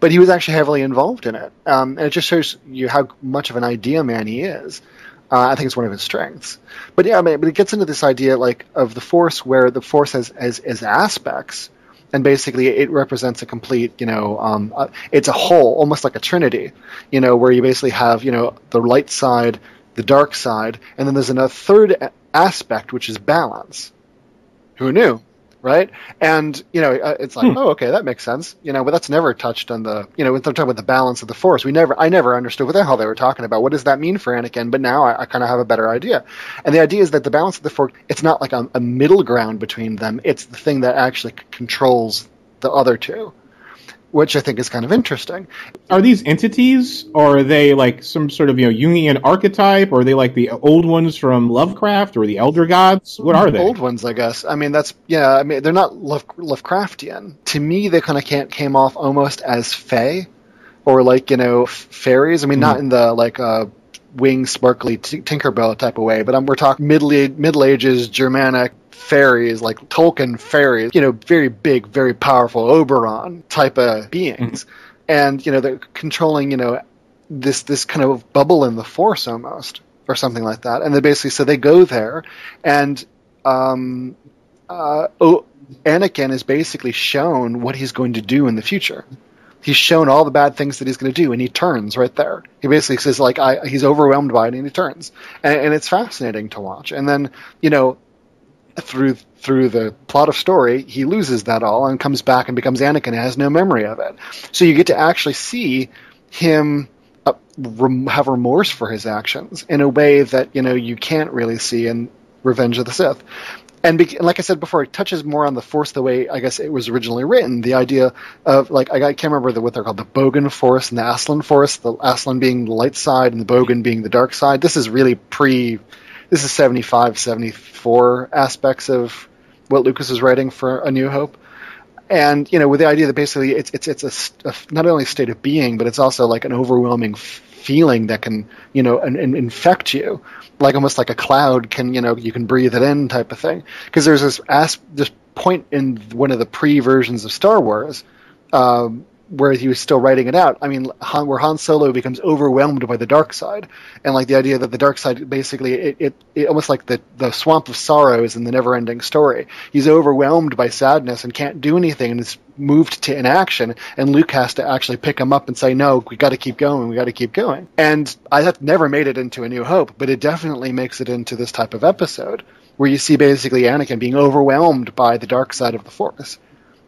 but he was actually heavily involved in it. Um, and it just shows you how much of an idea man he is. Uh, I think it's one of his strengths. But yeah, I mean, but it gets into this idea like of the Force, where the Force has as as aspects, and basically it represents a complete, you know, um, uh, it's a whole, almost like a trinity, you know, where you basically have, you know, the light side, the dark side, and then there's another third a- aspect, which is balance. Who knew? Right? And, you know, it's like, hmm. oh, okay, that makes sense. You know, but that's never touched on the, you know, when they're talking about the balance of the Force, we never, I never understood what the hell they were talking about. What does that mean for Anakin? But now I, I kind of have a better idea. And the idea is that the balance of the Force, it's not like a, a middle ground between them. It's the thing that actually c- controls the other two, which I think is kind of interesting. Are these entities, or are they like some sort of, you know, Jungian archetype, or are they like the old ones from Lovecraft, or the Elder Gods? What are they? Old ones, I guess. I mean, that's, yeah, I mean, they're not Love, Lovecraftian. To me, they kind of can't came off almost as fae, or like, you know, fairies. I mean, mm-hmm. not in the, like, uh, wing sparkly t- Tinkerbell type of way, but um, we're talking middle middle ages Germanic fairies, like Tolkien fairies, you know, very big, very powerful Oberon type of beings. Mm-hmm. And, you know, they're controlling, you know, this this kind of bubble in the Force almost, or something like that. And they basically, so they go there, and um, uh, o- Anakin is basically shown what he's going to do in the future. He's shown all the bad things that he's going to do, and he turns right there. He basically says, like, I, he's overwhelmed by it, and he turns. And, and it's fascinating to watch. And then, you know, through through the plot of story, he loses that all and comes back and becomes Anakin and has no memory of it. So you get to actually see him uh, rem- have remorse for his actions in a way that, you know, you can't really see in Revenge of the Sith. And, be- and like I said before, it touches more on the Force the way, I guess, it was originally written. The idea of, like, I, I can't remember the, what they're called, the Bogan Force and the Aslan Force, the Aslan being the light side and the Bogan being the dark side. This is really pre, this is seventy-five, seventy-four aspects of what Lucas was writing for A New Hope. And, you know, with the idea that basically it's it's it's a, a not only a state of being, but it's also like an overwhelming f- feeling that can, you know, an, an infect you, like almost like a cloud can, you know, you can breathe it in type of thing. Because there's this asp- this point in one of the pre-versions of Star Wars um, where he was still writing it out. I mean, Han, where Han Solo becomes overwhelmed by the dark side, and like the idea that the dark side basically it it, it almost like the the swamp of sorrows in the never-ending story. He's overwhelmed by sadness and can't do anything, and is moved to inaction. And Luke has to actually pick him up and say, "No, we got to keep going. We got to keep going." And I have never made it into A New Hope, but it definitely makes it into this type of episode where you see basically Anakin being overwhelmed by the dark side of the Force,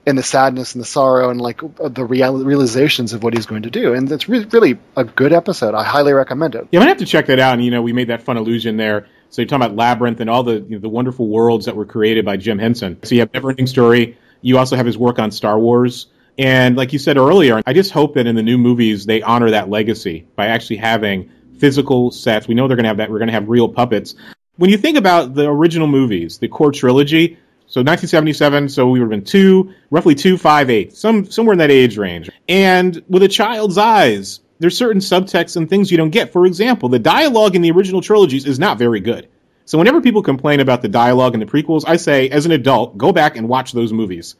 and the sadness and the sorrow and like the real, realizations of what he's going to do. And it's re- really a good episode. I highly recommend it. Yeah, I'm going to have to check that out. And, you know, we made that fun illusion there. So you're talking about Labyrinth and all the, you know, the wonderful worlds that were created by Jim Henson. So you have Neverending Story. You also have his work on Star Wars. And like you said earlier, I just hope that in the new movies they honor that legacy by actually having physical sets. We know they're going to have that. We're going to have real puppets. When you think about the original movies, the core trilogy, so nineteen seventy-seven, so we would have been two, roughly two, five, eight, some, somewhere in that age range. And with a child's eyes, there's certain subtexts and things you don't get. For example, the dialogue in the original trilogies is not very good. So whenever people complain about the dialogue in the prequels, I say, as an adult, go back and watch those movies.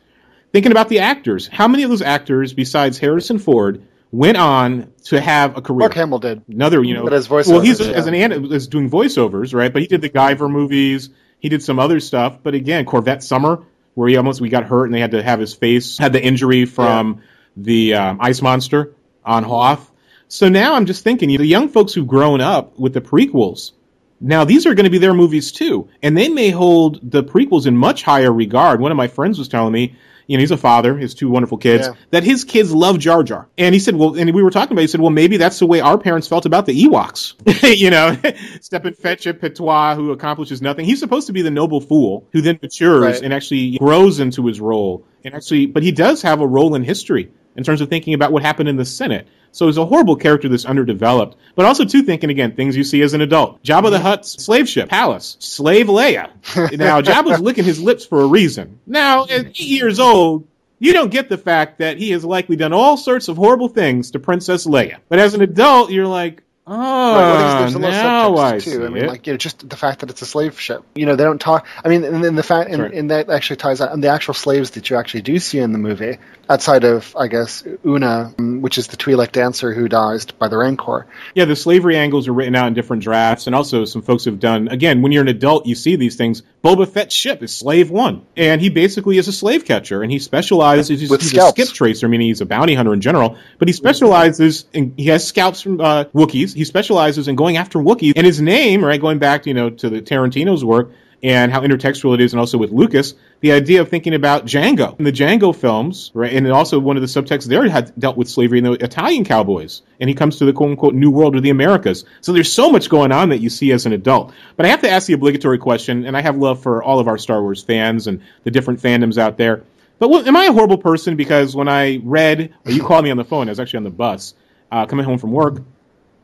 Thinking about the actors, how many of those actors, besides Harrison Ford, went on to have a career? Mark Hamill did. Another, you know. But as voiceovers, well, he's yeah. as an as doing voiceovers, right? But he did the Guyver movies. He did some other stuff, but again, Corvette Summer, where he almost we got hurt and they had to have his face, had the injury from yeah. the um, ice monster on Hoth. So now I'm just thinking, you know, the young folks who've grown up with the prequels, now these are going to be their movies too, and they may hold the prequels in much higher regard. One of my friends was telling me, you know, he's a father, his two wonderful kids, yeah. that his kids love Jar Jar. And he said, well, and we were talking about it, he said, well, maybe that's the way our parents felt about the Ewoks. You know, step and fetch a patois who accomplishes nothing. He's supposed to be the noble fool who then matures right. and actually grows into his role. And actually, but he does have a role in history in terms of thinking about what happened in the Senate. So he's a horrible character that's underdeveloped. But also, too, thinking, again, things you see as an adult. Jabba the Hutt's slave ship, palace, slave Leia. Now, Jabba's licking his lips for a reason. Now, at eight years old, you don't get the fact that he has likely done all sorts of horrible things to Princess Leia. But as an adult, you're like, Oh, right. Well, there's, there's a now I too. see I mean, it. Like, you know, just the fact that it's a slave ship. You know, they don't talk. I mean, and, and the fact, and, right. and that actually ties out. And the actual slaves that you actually do see in the movie, outside of, I guess, Una, which is the Twi'lek dancer who dies by the Rancor. Yeah, the slavery angles are written out in different drafts, and also some folks have done. Again, when you're an adult, you see these things. Boba Fett's ship is Slave One, and he basically is a slave catcher, and he specializes. He's, With he's a skip tracer, meaning he's a bounty hunter in general. But he specializes. In, he has scalps from uh, Wookiees. He specializes in going after Wookiees, and his name, right, going back, you know, to the Tarantino's work and how intertextual it is, and also with Lucas, the idea of thinking about Django in the Django films, right, and also one of the subtexts there had dealt with slavery in the Italian cowboys, and he comes to the quote-unquote New World or the Americas. So there's so much going on that you see as an adult. But I have to ask the obligatory question, and I have love for all of our Star Wars fans and the different fandoms out there, but well, am I a horrible person because when I read, or you called me on the phone, I was actually on the bus, uh, coming home from work,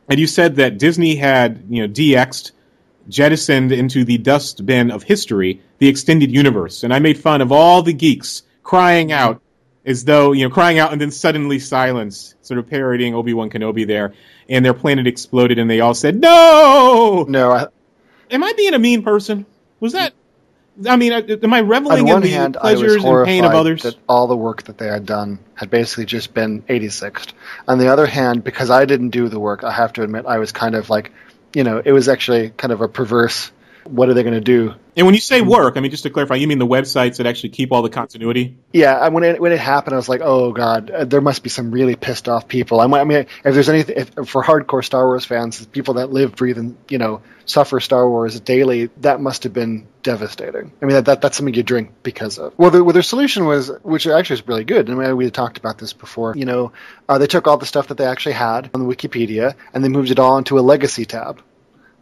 and you said that Disney had, you know, D X'd, jettisoned into the dustbin of history, the extended universe. And I made fun of all the geeks crying out as though, you know, crying out and then suddenly silenced, sort of parodying Obi-Wan Kenobi there. And their planet exploded and they all said, no! No. I... Am I being a mean person? Was that... I mean, am I reveling in the hand, pleasures and pain of others? That all the work that they had done had basically just been eighty-sixed. On the other hand, because I didn't do the work, I have to admit I was kind of like, you know, it was actually kind of a perverse, what are they going to do? And when you say work, I mean, just to clarify, you mean the websites that actually keep all the continuity? Yeah, when it, when it happened, I was like, oh, God, uh, there must be some really pissed off people. I mean, if there's anything, if, for hardcore Star Wars fans, people that live, breathe, and, you know, suffer Star Wars daily, that must have been devastating. I mean, that, that that's something you drink because of. Well, the, well, their solution was, which actually is really good, and we had talked about this before, you know, uh, they took all the stuff that they actually had on the Wikipedia, and they moved it all into a legacy tab,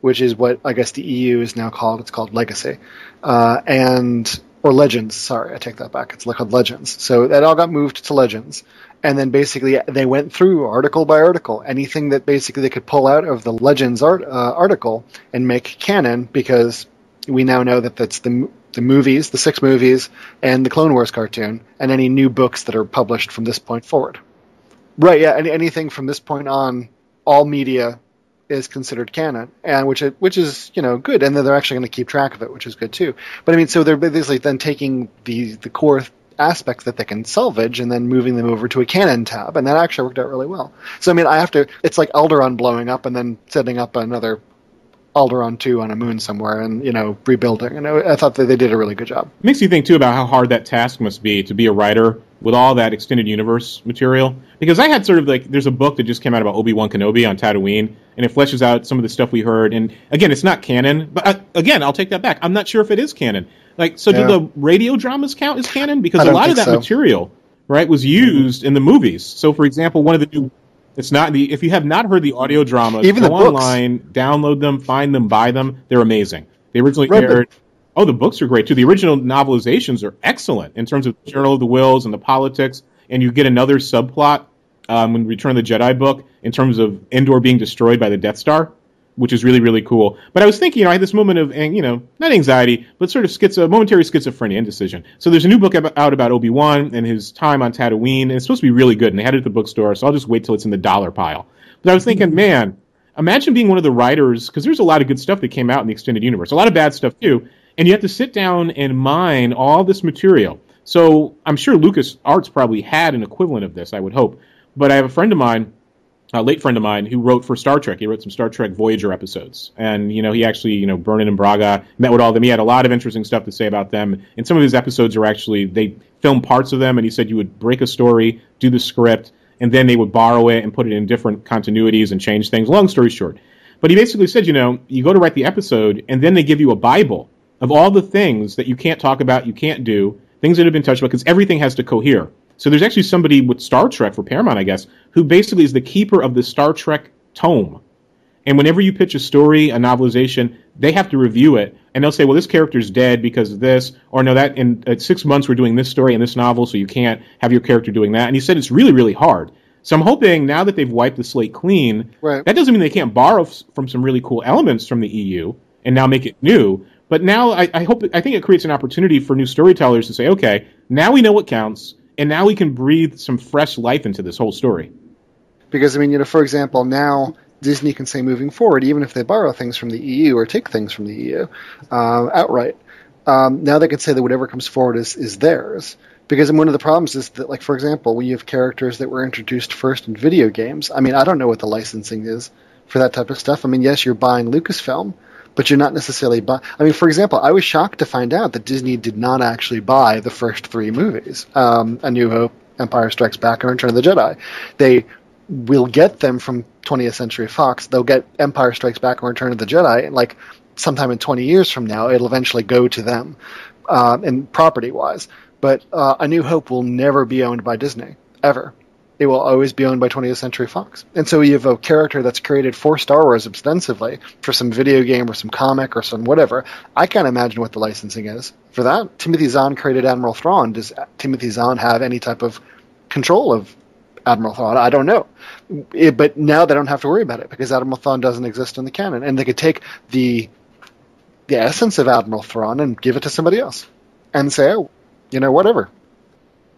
which is what I guess the E U is now called. It's called Legacy. Uh, and, or Legends, sorry, I take that back. It's called Legends. So that all got moved to Legends. And then basically they went through article by article, anything that basically they could pull out of the Legends art, uh, article and make canon, because we now know that that's the the movies, the six movies, and the Clone Wars cartoon, and any new books that are published from this point forward. Right, yeah, any, anything from this point on, all media is considered canon, and which it, which is, you know, good, and then they're actually going to keep track of it, which is good too. But I mean, so they're basically then taking the the core aspects that they can salvage and then moving them over to a canon tab, and that actually worked out really well. So I mean, I have to. It's like Alderaan blowing up and then setting up another Alderaan two on a moon somewhere, and, you know, rebuilding. And I, I thought that they did a really good job. It makes you think too about how hard that task must be to be a writer with all that extended universe material. Because I had sort of like, there's a book that just came out about Obi-Wan Kenobi on Tatooine, and it fleshes out some of the stuff we heard. And again, it's not canon, but I, again, I'll take that back. I'm not sure if it is canon. Like, so yeah. Do the radio dramas count as canon? Because a lot of that so. material, right, was used in the movies. So, for example, one of the new, it's not the, if you have not heard the audio dramas, Even go the online, download them, find them, buy them. They're amazing. They originally Red aired. Book. Oh, the books are great, too. The original novelizations are excellent in terms of the Journal of the Wills and the politics, and you get another subplot um, in Return of the Jedi book in terms of Endor being destroyed by the Death Star, which is really, really cool. But I was thinking, you know, I had this moment of, you know, not anxiety, but sort of schizo- momentary schizophrenia, indecision. So there's a new book out about Obi-Wan and his time on Tatooine, and it's supposed to be really good, and they had it at the bookstore, so I'll just wait till it's in the dollar pile. But I was thinking, man, imagine being one of the writers, because there's a lot of good stuff that came out in the extended universe, a lot of bad stuff, too. And you have to sit down and mine all this material. So I'm sure LucasArts probably had an equivalent of this, I would hope. But I have a friend of mine, a late friend of mine, who wrote for Star Trek. He wrote some Star Trek Voyager episodes. And, you know, he actually, you know, Brennan and Braga met with all of them. He had a lot of interesting stuff to say about them. And some of his episodes are actually, they filmed parts of them. And he said you would break a story, do the script, and then they would borrow it and put it in different continuities and change things. Long story short. But he basically said, you know, you go to write the episode, and then they give you a Bible of all the things that you can't talk about, you can't do, things that have been touched about, because everything has to cohere. So there's actually somebody with Star Trek, for Paramount, I guess, who basically is the keeper of the Star Trek tome. And whenever you pitch a story, a novelization, they have to review it, and they'll say, well, this character's dead because of this, or no, that in uh, six months we're doing this story in this novel, so you can't have your character doing that. And he said it's really, really hard. So I'm hoping now that they've wiped the slate clean, right. That doesn't mean they can't borrow f- from some really cool elements from the E U and now make it new. But now I, I hope I think it creates an opportunity for new storytellers to say, okay, now we know what counts, and now we can breathe some fresh life into this whole story. Because, I mean, you know, for example, now Disney can say moving forward, even if they borrow things from the E U or take things from the E U uh, outright, um, now they can say that whatever comes forward is, is theirs. Because one of the problems is that, like, for example, when you have characters that were introduced first in video games, I mean, I don't know what the licensing is for that type of stuff. I mean, yes, you're buying Lucasfilm, but you're not necessarily buying... I mean, for example, I was shocked to find out that Disney did not actually buy the first three movies, um, A New Hope, Empire Strikes Back, and Return of the Jedi. They... we'll get them from twentieth Century Fox. They'll get Empire Strikes Back and Return of the Jedi, and like sometime in twenty years from now, it'll eventually go to them, uh, and property-wise. But uh, A New Hope will never be owned by Disney, ever. It will always be owned by twentieth Century Fox. And so you have a character that's created for Star Wars ostensibly, for some video game or some comic or some whatever. I can't imagine what the licensing is for that. Timothy Zahn created Admiral Thrawn. Does Timothy Zahn have any type of control of Admiral Thrawn? I don't know. It, but now they don't have to worry about it because Admiral Thrawn doesn't exist in the canon. And they could take the the essence of Admiral Thrawn and give it to somebody else and say, oh, you know, whatever.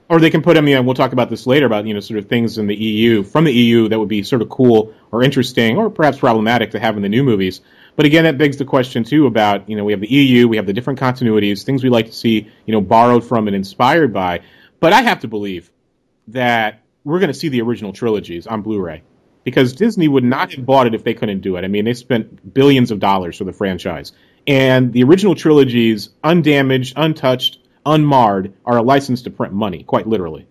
Or they can put, I mean, and we'll talk about this later, about, you know, sort of things in the E U, from the E U, that would be sort of cool or interesting or perhaps problematic to have in the new movies. But again, that begs the question, too, about, you know, we have the E U, we have the different continuities, things we like to see, you know, borrowed from and inspired by. But I have to believe that we're going to see the original trilogies on Blu-ray, because Disney would not have bought it if they couldn't do it. I mean, they spent billions of dollars for the franchise. And the original trilogies, undamaged, untouched, unmarred, are a license to print money, quite literally.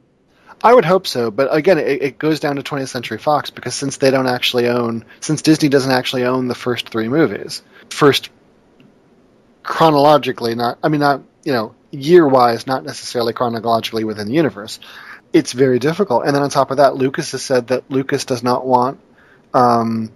I would hope so, but again, it, it goes down to twentieth Century Fox, because since they don't actually own, since Disney doesn't actually own the first three movies, first chronologically, not, I mean, not, you know, year-wise, not necessarily chronologically within the universe, it's very difficult. And then on top of that, Lucas has said that Lucas does not want um,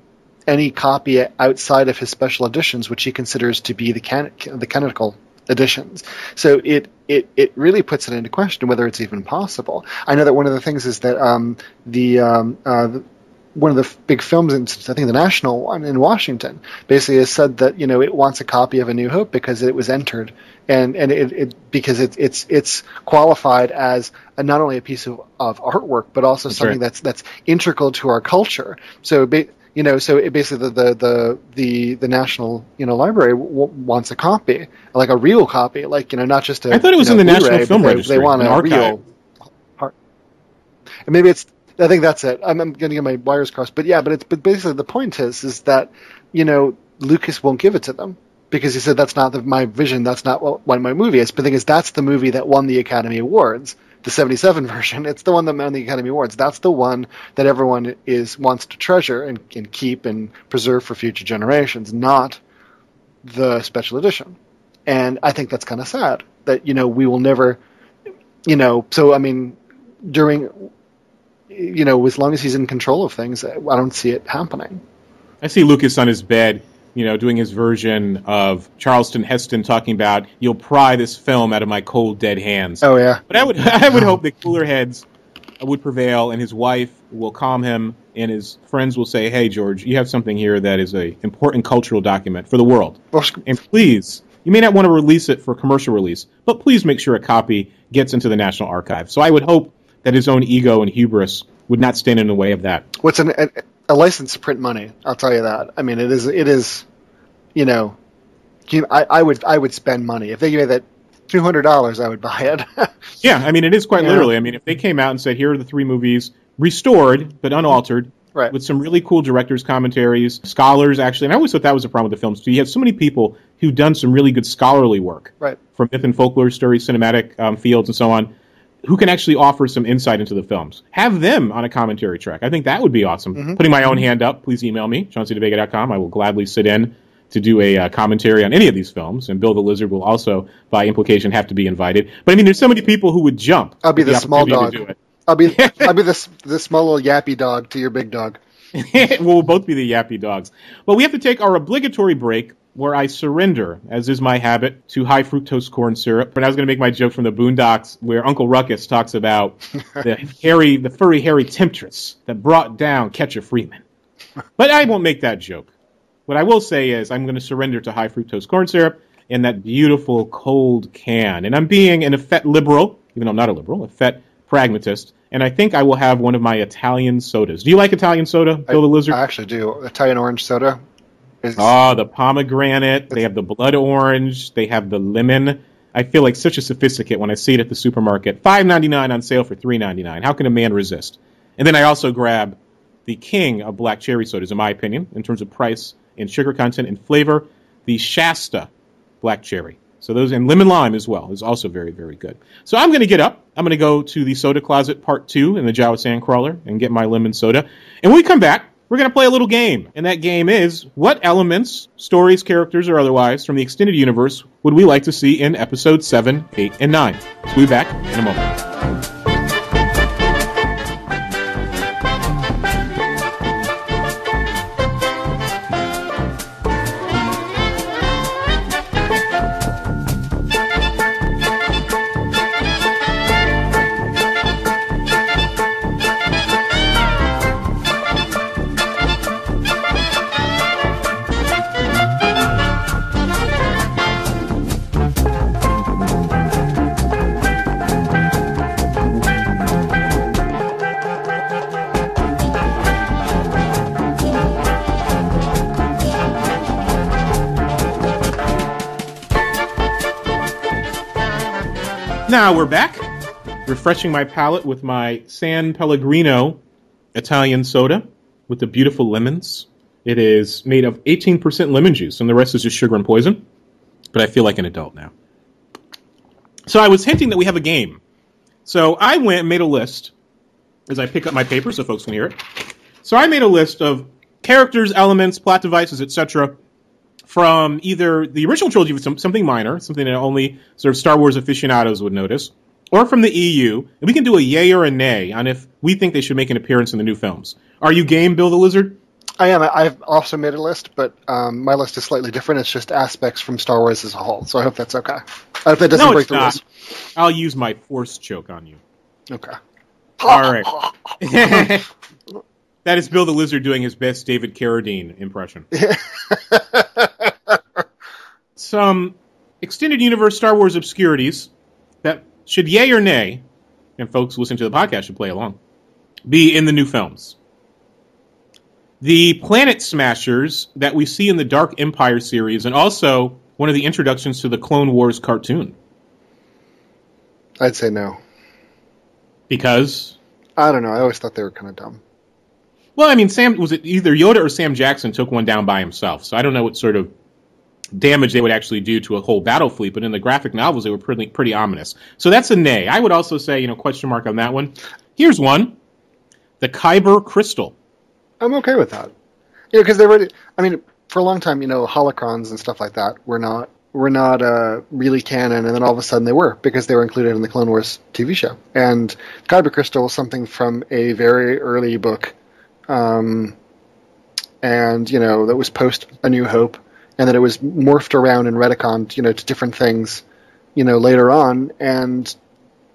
any copy outside of his special editions, which he considers to be the can- the canonical editions. So it, it, it really puts it into question whether it's even possible. I know that one of the things is that um, the, um, uh, the one of the big films, in, I think the national one in Washington, basically has said that, you know, it wants a copy of A New Hope because it was entered, and, and it, it because it, it's it's qualified as a, not only a piece of, of artwork, but also that's something right. that's that's integral to our culture. So, you know, so it basically the the the the, the National, you know, Library w- wants a copy, like a real copy, like, you know, not just a. I thought it was, you know, in the Blu-ray, National Film they, Registry. They want an a archive. real. Art. And maybe it's. I think that's it. I'm, I'm going to get my wires crossed. But yeah, but it's but basically the point is is that, you know, Lucas won't give it to them because he said that's not the, my vision, that's not what, what my movie is. But the thing is, that's the movie that won the Academy Awards, the seventy-seven version. It's the one that won the Academy Awards. That's the one that everyone is wants to treasure and, and keep and preserve for future generations, not the special edition. And I think that's kind of sad that, you know, we will never, you know, so I mean, during... you know, as long as he's in control of things, I don't see it happening. I see Lucas on his bed, you know, doing his version of Charleston Heston talking about, you'll pry this film out of my cold, dead hands. Oh, yeah. But I would I would hope that cooler heads would prevail, and his wife will calm him, and his friends will say, hey, George, you have something here that is an important cultural document for the world. And please, you may not want to release it for commercial release, but please make sure a copy gets into the National Archive. So I would hope that his own ego and hubris would not stand in the way of that. What's an, a, a license to print money? I'll tell you that. I mean, it is, it is, you know, I, I would, I would spend money if they gave me that two hundred dollars. I would buy it. Yeah, I mean, it is quite yeah. literally. I mean, if they came out and said, "Here are the three movies, restored but unaltered," right, with some really cool directors' commentaries, scholars actually. And I always thought that was a problem with the films. So you have so many people who've done some really good scholarly work, right, from myth and folklore, stories, cinematic um, fields, and so on, who can actually offer some insight into the films. Have them on a commentary track. I think that would be awesome. Mm-hmm. Putting my own hand up, please email me, chauncey de vega dot com. I will gladly sit in to do a uh, commentary on any of these films, and Bill the Lizard will also, by implication, have to be invited. But, I mean, there's so many people who would jump. I'll be the, the small dog. I'll be I'll be the, the small little yappy dog to your big dog. We'll both be the yappy dogs. But we have to take our obligatory break, where I surrender, as is my habit, to high fructose corn syrup. And I was going to make my joke from the Boondocks, where Uncle Ruckus talks about the hairy, the furry, hairy temptress that brought down Ketcher Freeman. But I won't make that joke. What I will say is I'm going to surrender to high fructose corn syrup in that beautiful cold can. And I'm being an effete liberal, even though I'm not a liberal, effete pragmatist, and I think I will have one of my Italian sodas. Do you like Italian soda, Bill I, the Lizard? I actually do. Italian orange soda. Is, oh, the pomegranate. They have the blood orange. They have the lemon. I feel like such a sophisticate when I see it at the supermarket. five ninety-nine on sale for three ninety-nine. How can a man resist? And then I also grab the king of black cherry sodas, in my opinion, in terms of price and sugar content and flavor, the Shasta black cherry. So those, and lemon lime as well, is also very, very good. So I'm going to get up. I'm going to go to the soda closet part two in the Jawa Sandcrawler and get my lemon soda. And when we come back, we're going to play a little game. And that game is, what elements, stories, characters, or otherwise from the extended universe would we like to see in episode seven, eight, and nine? We'll be back in a moment. Now we're back, refreshing my palate with my San Pellegrino Italian soda with the beautiful lemons. It is made of eighteen percent lemon juice, and the rest is just sugar and poison. But I feel like an adult now. So I was hinting that we have a game. So I went and made a list, as I pick up my paper so folks can hear it. So I made a list of characters, elements, plot devices, et cetera, from either the original trilogy, something minor, something that only sort of Star Wars aficionados would notice, or from the E U, and we can do a yay or a nay on if we think they should make an appearance in the new films. Are you game, Bill the Lizard? I am. I've also made a list, but um, my list is slightly different. It's just aspects from Star Wars as a whole, so I hope that's okay. I hope that doesn't no, break the rules. I'll use my force choke on you. Okay. All right. That is Bill the Lizard doing his best David Carradine impression. Some extended universe Star Wars obscurities that should yay or nay, and folks listening to the podcast should play along, be in the new films. The Planet Smashers that we see in the Dark Empire series, and also one of the introductions to the Clone Wars cartoon. I'd say no. Because? I don't know. I always thought they were kind of dumb. Well, I mean, Sam was it either Yoda or Sam Jackson took one down by himself, so I don't know what sort of damage they would actually do to a whole battle fleet, but in the graphic novels, they were pretty pretty ominous. So that's a nay. I would also say, you know, question mark on that one. Here's one. The Kyber Crystal. I'm okay with that. Yeah, because they were, I mean, for a long time, you know, holocrons and stuff like that were not, were not uh, really canon, and then all of a sudden they were, because they were included in the Clone Wars T V show. And Kyber Crystal was something from a very early book. Um, and, you know, that was post A New Hope, and that it was morphed around and retconned, you know, to different things, you know, later on. And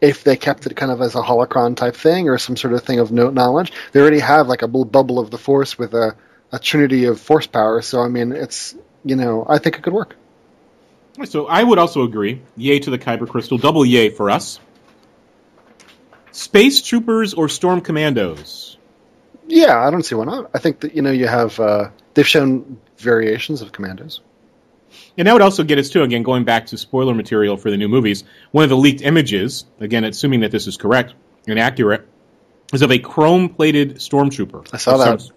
if they kept it kind of as a holocron type thing or some sort of thing of note knowledge, they already have like a little bubble of the Force with a, a trinity of Force power. So, I mean, it's, you know, I think it could work. So I would also agree. Yay to the Kyber Crystal. Double yay for us. Space Troopers or Storm Commandos? Yeah, I don't see why not. I think that, you know, you have, uh, they've shown variations of commandos. And that would also get us to, again, going back to spoiler material for the new movies, one of the leaked images, again, assuming that this is correct and accurate, is of a chrome-plated stormtrooper. I saw that. Some...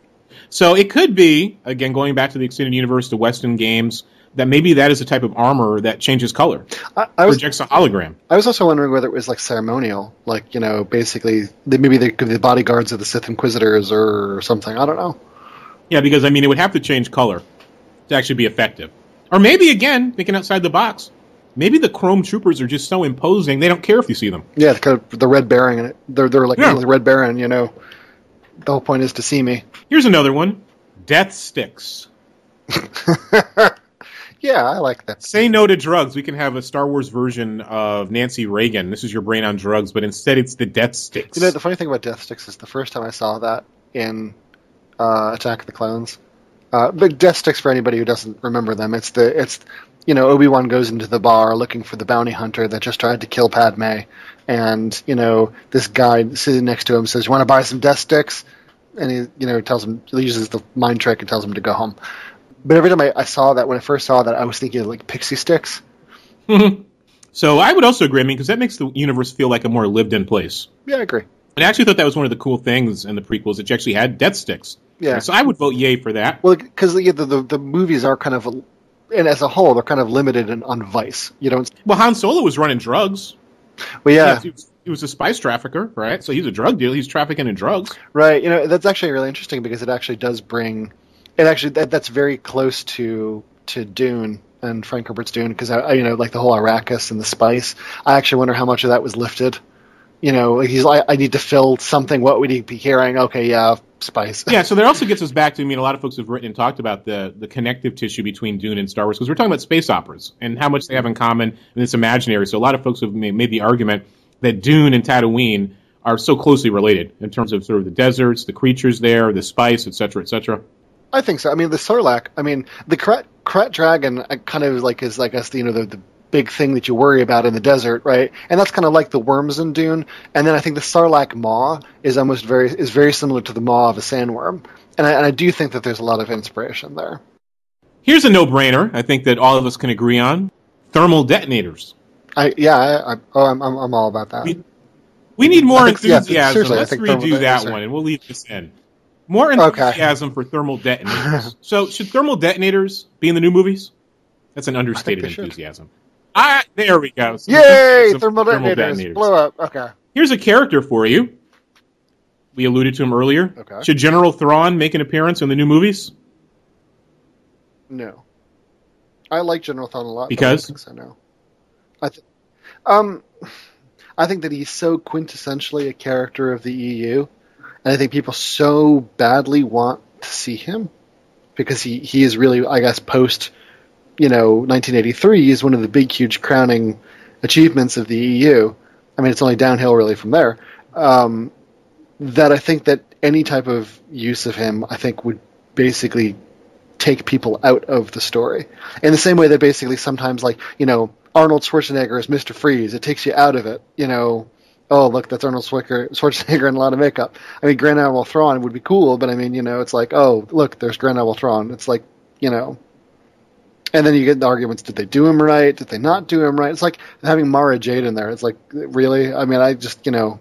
So it could be, again, going back to the extended universe, the Western games, that maybe that is a type of armor that changes color, I, I was, projects a hologram. I was also wondering whether it was like ceremonial, like, you know, basically they, maybe they could be the bodyguards of the Sith Inquisitors or something. I don't know. Yeah, because, I mean, it would have to change color to actually be effective. Or maybe, again, thinking outside the box, maybe the Chrome Troopers are just so imposing they don't care if you see them. Yeah, kind of the Red Baron. And they're, they're like yeah. the Red Baron, you know. The whole point is to see me. Here's another one. Death Sticks. Yeah, I like that. Say no to drugs. We can have a Star Wars version of Nancy Reagan. This is your brain on drugs, but instead it's the Death Sticks. You know, the funny thing about Death Sticks is the first time I saw that in uh, Attack of the Clones. Uh, but Death Sticks, for anybody who doesn't remember them, it's the it's you know, Obi-Wan goes into the bar looking for the bounty hunter that just tried to kill Padme. And, you know, this guy sitting next to him says, you want to buy some death sticks? And he, you know, tells him, uses the mind trick and tells him to go home. But every time I, I saw that, when I first saw that, I was thinking of, like, pixie sticks. Mm-hmm. So I would also agree, I mean, because that makes the universe feel like a more lived-in place. Yeah, I agree. And I actually thought that was one of the cool things in the prequels, that you actually had death sticks. Yeah. So I would vote yay for that. Well, because the, the the movies are kind of, and as a whole, they're kind of limited in, on vice. You don't. Well, Han Solo was running drugs. Well, yeah. yeah he, was, he was a spice trafficker, right? So he's a drug dealer. He's trafficking in drugs. Right. You know, that's actually really interesting because it actually does bring, it actually, that, that's very close to to Dune. And Frank Herbert's Dune, because I, you know, like the whole Arrakis and the spice. I actually wonder how much of that was lifted. You know, like he's like, I need to fill something. What would he be carrying? Okay, yeah, spice. Yeah, so that also gets us back to, I mean, a lot of folks have written and talked about the the connective tissue between Dune and Star Wars, because we're talking about space operas and how much they have in common, and it's imaginary. So a lot of folks have made, made the argument that Dune and Tatooine are so closely related in terms of sort of the deserts, the creatures there, the spice, et cetera, et cetera. I think so. I mean, the Sarlacc, I mean, the Krat, Krat Dragon kind of like is like us, you know, the, the big thing that you worry about in the desert, right? And that's kind of like the worms in Dune. And then I think the Sarlacc maw is almost very, is very similar to the maw of a sandworm. And I, and I do think that there's a lot of inspiration there. Here's a no-brainer I think that all of us can agree on. Thermal detonators. I, yeah, I, I, oh, I'm, I'm, I'm all about that. We, we need more think, enthusiasm. Yeah, Let's redo that one, and we'll leave this in. More enthusiasm okay. for thermal detonators. So should thermal detonators be in the new movies? That's an understated enthusiasm. I, there we go. So Yay! Thermal, thermal detonators. detonators. Blow up. Okay. Here's a character for you. We alluded to him earlier. Okay. Should General Thrawn make an appearance in the new movies? No. I like General Thrawn a lot. Because? I think so, no. I th- um, I think that he's so quintessentially a character of the E U. And I think people so badly want to see him because he, he is really, I guess, post, you know, nineteen eighty-three is one of the big, huge crowning achievements of the E U. I mean, it's only downhill really from there. Um, that I think that any type of use of him, I think, would basically take people out of the story. In the same way that basically sometimes, like, you know, Arnold Schwarzenegger is Mister Freeze. It takes you out of it, you know. Oh, look, that's Arnold Schwarzenegger in a lot of makeup. I mean, Grand Admiral Thrawn would be cool, but I mean, you know, it's like, oh, look, there's Grand Admiral Thrawn. It's like, you know. And then you get the arguments, did they do him right? Did they not do him right? It's like having Mara Jade in there. It's like, really? I mean, I just, you know.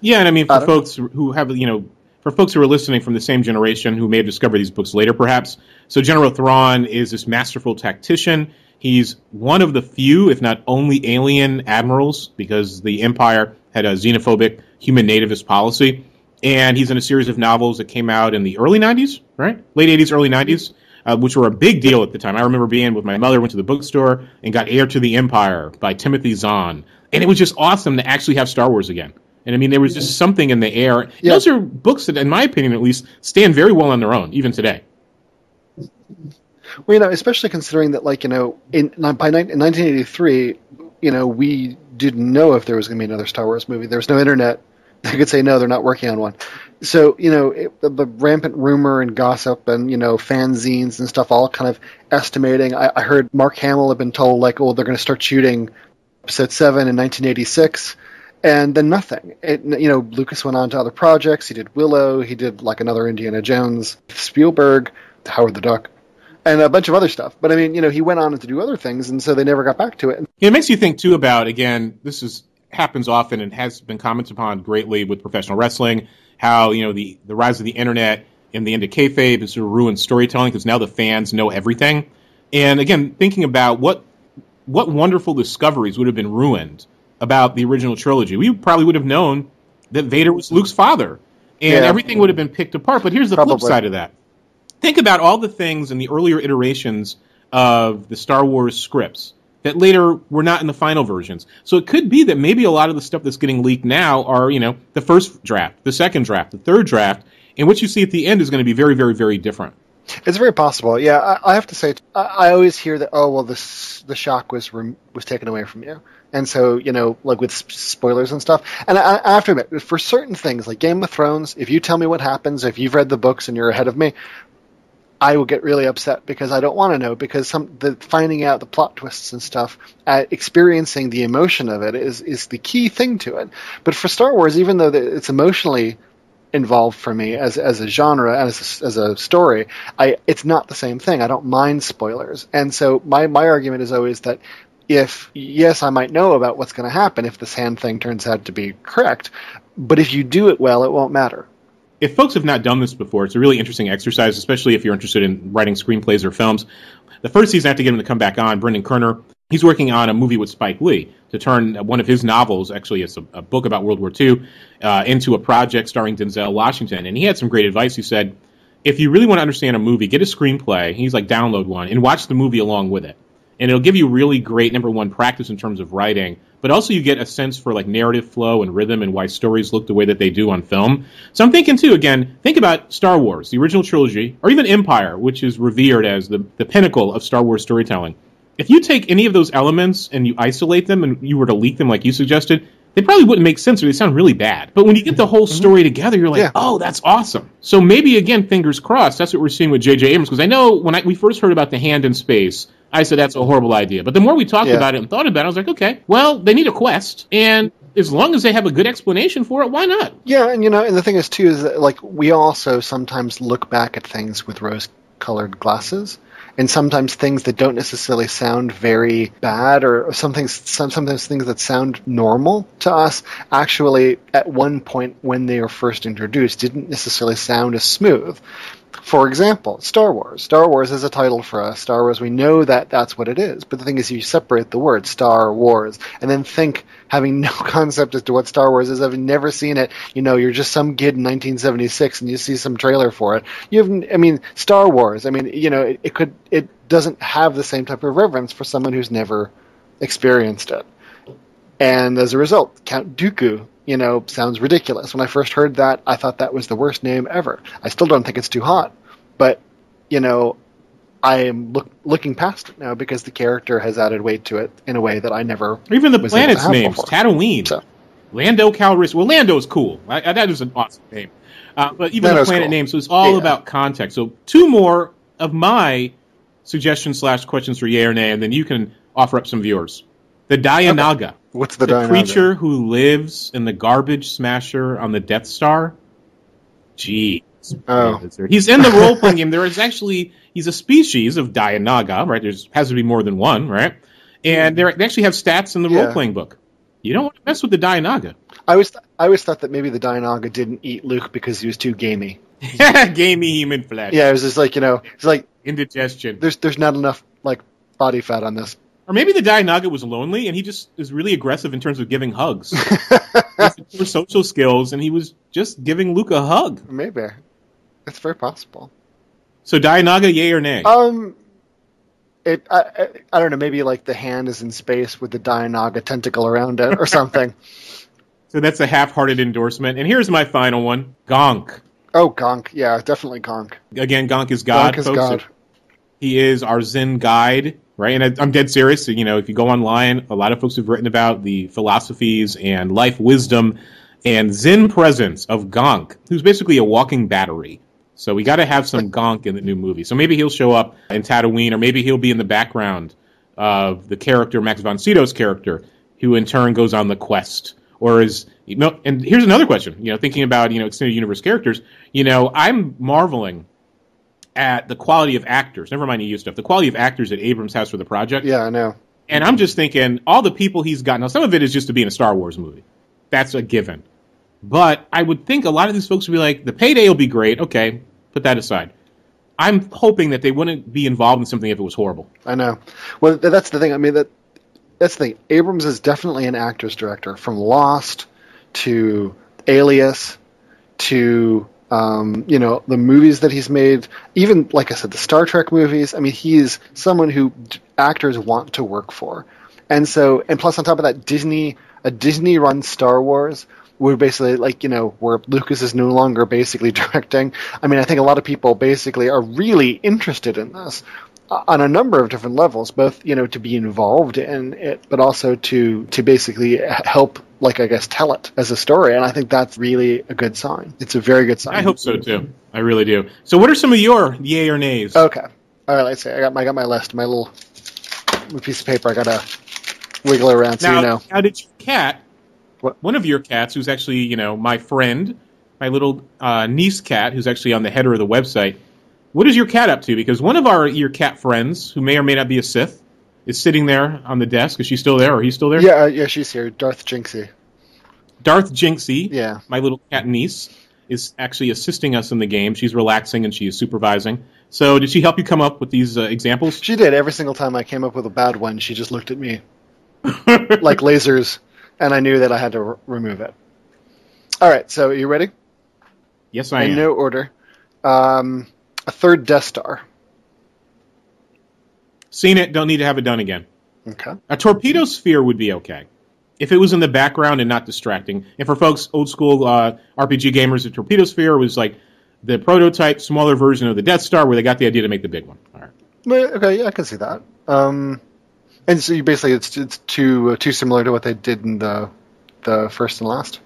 Yeah, and I mean, for folks who have, you know, for folks who are listening from the same generation who may have discovered these books later, perhaps. So General Thrawn is this masterful tactician. He's one of the few, if not only, alien admirals, because the Empire had a xenophobic, human nativist policy. And he's in a series of novels that came out in the early nineties, right? Late eighties, early nineties, uh, which were a big deal at the time. I remember being with my mother, went to the bookstore, and got Heir to the Empire by Timothy Zahn. And it was just awesome to actually have Star Wars again. And, I mean, there was just something in the air. Yeah. Those are books that, in my opinion at least, stand very well on their own, even today. Well, you know, especially considering that, like, you know, in, by ni- in nineteen eighty-three, you know, we didn't know if there was going to be another Star Wars movie. There was no internet. They could say, no, they're not working on one. So, you know, it, the, the rampant rumor and gossip and, you know, fanzines and stuff all kind of estimating. I, I heard Mark Hamill had been told, like, oh, they're going to start shooting Episode seven in nineteen eighty-six. And then nothing. It, you know, Lucas went on to other projects. He did Willow. He did, like, another Indiana Jones. Spielberg, Howard the Duck. And a bunch of other stuff. But, I mean, you know, he went on to do other things, and so they never got back to it. It makes you think, too, about, again, this is happens often and has been commented upon greatly with professional wrestling, how, you know, the, the rise of the internet and the end of kayfabe has sort of ruined storytelling because now the fans know everything. And, again, thinking about what what wonderful discoveries would have been ruined about the original trilogy. We probably would have known that Vader was Luke's father, and yeah. everything would have been picked apart. But here's the probably. flip side of that. Think about all the things in the earlier iterations of the Star Wars scripts that later were not in the final versions. So it could be that maybe a lot of the stuff that's getting leaked now are, you know, the first draft, the second draft, the third draft, and what you see at the end is going to be very, very, very different. It's very possible, yeah. I, I have to say, I, I always hear that, oh, well, this, the shock was rem- was taken away from you. And so, you know, like with sp- spoilers and stuff. And I, I have to admit, for certain things, like Game of Thrones, if you tell me what happens, if you've read the books and you're ahead of me, I will get really upset because I don't want to know, because some the finding out the plot twists and stuff, uh, experiencing the emotion of it is is the key thing to it. But for Star Wars, even though it's emotionally involved for me as as a genre and as a, as a story, I it's not the same thing. I don't mind spoilers, and so my my argument is always that. If, yes, I might know about what's going to happen if this hand thing turns out to be correct, but if you do it well, it won't matter. If folks have not done this before, it's a really interesting exercise, especially if you're interested in writing screenplays or films. The first season, I have to get him to come back on, Brendan Kerner, he's working on a movie with Spike Lee to turn one of his novels, actually it's a, a book about World War Two, uh, into a project starring Denzel Washington. And he had some great advice. He said, if you really want to understand a movie, get a screenplay, he's like, download one, and watch the movie along with it. And it'll give you really great, number one, practice in terms of writing, but also you get a sense for like narrative flow and rhythm and why stories look the way that they do on film. So I'm thinking, too, again, think about Star Wars, the original trilogy, or even Empire, which is revered as the, the pinnacle of Star Wars storytelling. If you take any of those elements and you isolate them and you were to leak them like you suggested, they probably wouldn't make sense or they sound really bad. But when you get the whole story together, you're like, yeah. Oh, that's awesome. So maybe, again, fingers crossed, that's what we're seeing with J J Abrams. Because I know when I, we first heard about the hand in space, I said, that's a horrible idea. But the more we talked yeah. about it and thought about it, I was like, okay, well, they need a quest. And as long as they have a good explanation for it, why not? Yeah, and you know, and the thing is, too, is that, like, we also sometimes look back at things with rose-colored glasses. And sometimes things that don't necessarily sound very bad, or, or some things, some, sometimes things that sound normal to us, actually, at one point when they were first introduced, didn't necessarily sound as smooth. For example, Star Wars. Star Wars is a title for us. Star Wars, we know that that's what it is. But the thing is, you separate the word Star Wars and then think, having no concept as to what Star Wars is, having never seen it, you know, you're just some kid in nineteen seventy-six and you see some trailer for it. You have, I mean, Star Wars, I mean, you know, it, it could, it doesn't have the same type of reverence for someone who's never experienced it. And as a result, Count Dooku, you know, sounds ridiculous. When I first heard that, I thought that was the worst name ever. I still don't think it's too hot. But, you know, I am look, looking past it now because the character has added weight to it in a way that I never was. Even the planet's names, Tatooine, so. Lando Calrissian. Well, Lando's cool. I, I, that is an awesome name. Uh, but even Lando's the planet cool. name, so it's all yeah. about context. So two more of my suggestions slash questions for yay or nay, and then you can offer up some viewers. The Dianaga. Okay. What's the, the creature who lives in the garbage smasher on the Death Star? Jeez. Oh. He's in the role-playing game. There is actually, he's a species of Dianaga, right? There has to be more than one, right? And they actually have stats in the yeah. role-playing book. You don't want to mess with the Dianaga. I always, th- I always thought that maybe the Dianaga didn't eat Luke because he was too gamey. Gamey human flesh. Yeah, it was just like, you know, it's like... indigestion. There's, there's not enough, like, body fat on this. Or maybe the Dianaga was lonely, and he just is really aggressive in terms of giving hugs. For social skills, and he was just giving Luke a hug. Maybe. That's very possible. So Dianaga, yay or nay? Um, it, I, I, I don't know, maybe like the hand is in space with the Dianaga tentacle around it or something. So that's a half-hearted endorsement. And here's my final one, Gonk. Oh, Gonk. Yeah, definitely Gonk. Again, Gonk is God. Gonk is folks. God. He is our Zen guide. Right, and I, I'm dead serious. So, you know, if you go online, a lot of folks have written about the philosophies and life wisdom and Zen presence of Gonk, who's basically a walking battery. So we got to have some Gonk in the new movie. So maybe he'll show up in Tatooine, or maybe he'll be in the background of the character, Max von Sydow's character, who in turn goes on the quest. Or is, you know, and here's another question, you know, thinking about, you know, extended universe characters, you know, I'm marveling at the quality of actors, never mind the new stuff, the quality of actors that Abrams has for the project. Yeah, I know. And I'm just thinking, all the people he's got, now some of it is just to be in a Star Wars movie. That's a given. But I would think a lot of these folks would be like, the payday will be great, okay, put that aside. I'm hoping that they wouldn't be involved in something if it was horrible. I know. Well, that's the thing. I mean, that that's the thing. Abrams is definitely an actor's director, from Lost to Alias to... Um, you know, the movies that he's made, even, like I said, the Star Trek movies. I mean, he's someone who d- actors want to work for. And so, and plus on top of that, Disney, a Disney-run Star Wars, where basically, like, you know, where Lucas is no longer basically directing. I mean, I think a lot of people basically are really interested in this. on a number of different levels, both, you know, to be involved in it, but also to, to basically help, like, I guess, tell it as a story. And I think that's really a good sign. It's a very good sign. I hope so, too. I really do. So what are some of your yay or nays? Okay. All right, let's see. I got my, I got my list, my little piece of paper. I got to wiggle around so now, you know. Now, did your cat, what? one of your cats, who's actually, you know, my friend, my little uh, niece cat, who's actually on the header of the website, what is your cat up to? Because one of our your cat friends, who may or may not be a Sith, is sitting there on the desk. Is she still there, or he's still there? Yeah, uh, yeah, she's here. Darth Jinxie. Darth Jinxie, yeah. My little cat niece, is actually assisting us in the game. She's relaxing and she is supervising. So did she help you come up with these uh, examples? She did. Every single time I came up with a bad one, she just looked at me like lasers, and I knew that I had to r- remove it. All right, so are you ready? Yes, I in am. In no order. Um... A third Death Star. Seen it. Don't need to have it done again. Okay. A torpedo sphere would be okay. If it was in the background and not distracting. And for folks, old school uh, R P G gamers, the torpedo sphere was like the prototype, smaller version of the Death Star where they got the idea to make the big one. All right. Well, okay, yeah, I can see that. Um, and so you basically, it's it's too, uh, too similar to what they did in the the first and last.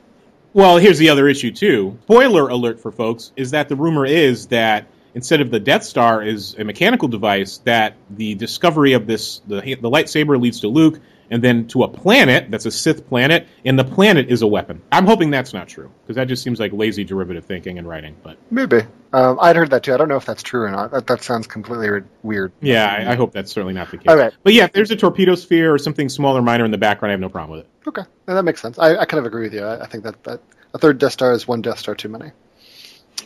Well, here's the other issue, too. Spoiler alert for folks is that the rumor is that instead of the Death Star is a mechanical device, that the discovery of this, the, the lightsaber leads to Luke, and then to a planet that's a Sith planet, and the planet is a weapon. I'm hoping that's not true, because that just seems like lazy derivative thinking and writing. But maybe. Um, I'd heard that, too. I don't know if that's true or not. That, that sounds completely weird. Yeah, I, I hope that's certainly not the case. All right. But yeah, if there's a torpedo sphere or something small or minor in the background, I have no problem with it. Okay. No, that makes sense. I, I kind of agree with you. I, I think that, that a third Death Star is one Death Star too many.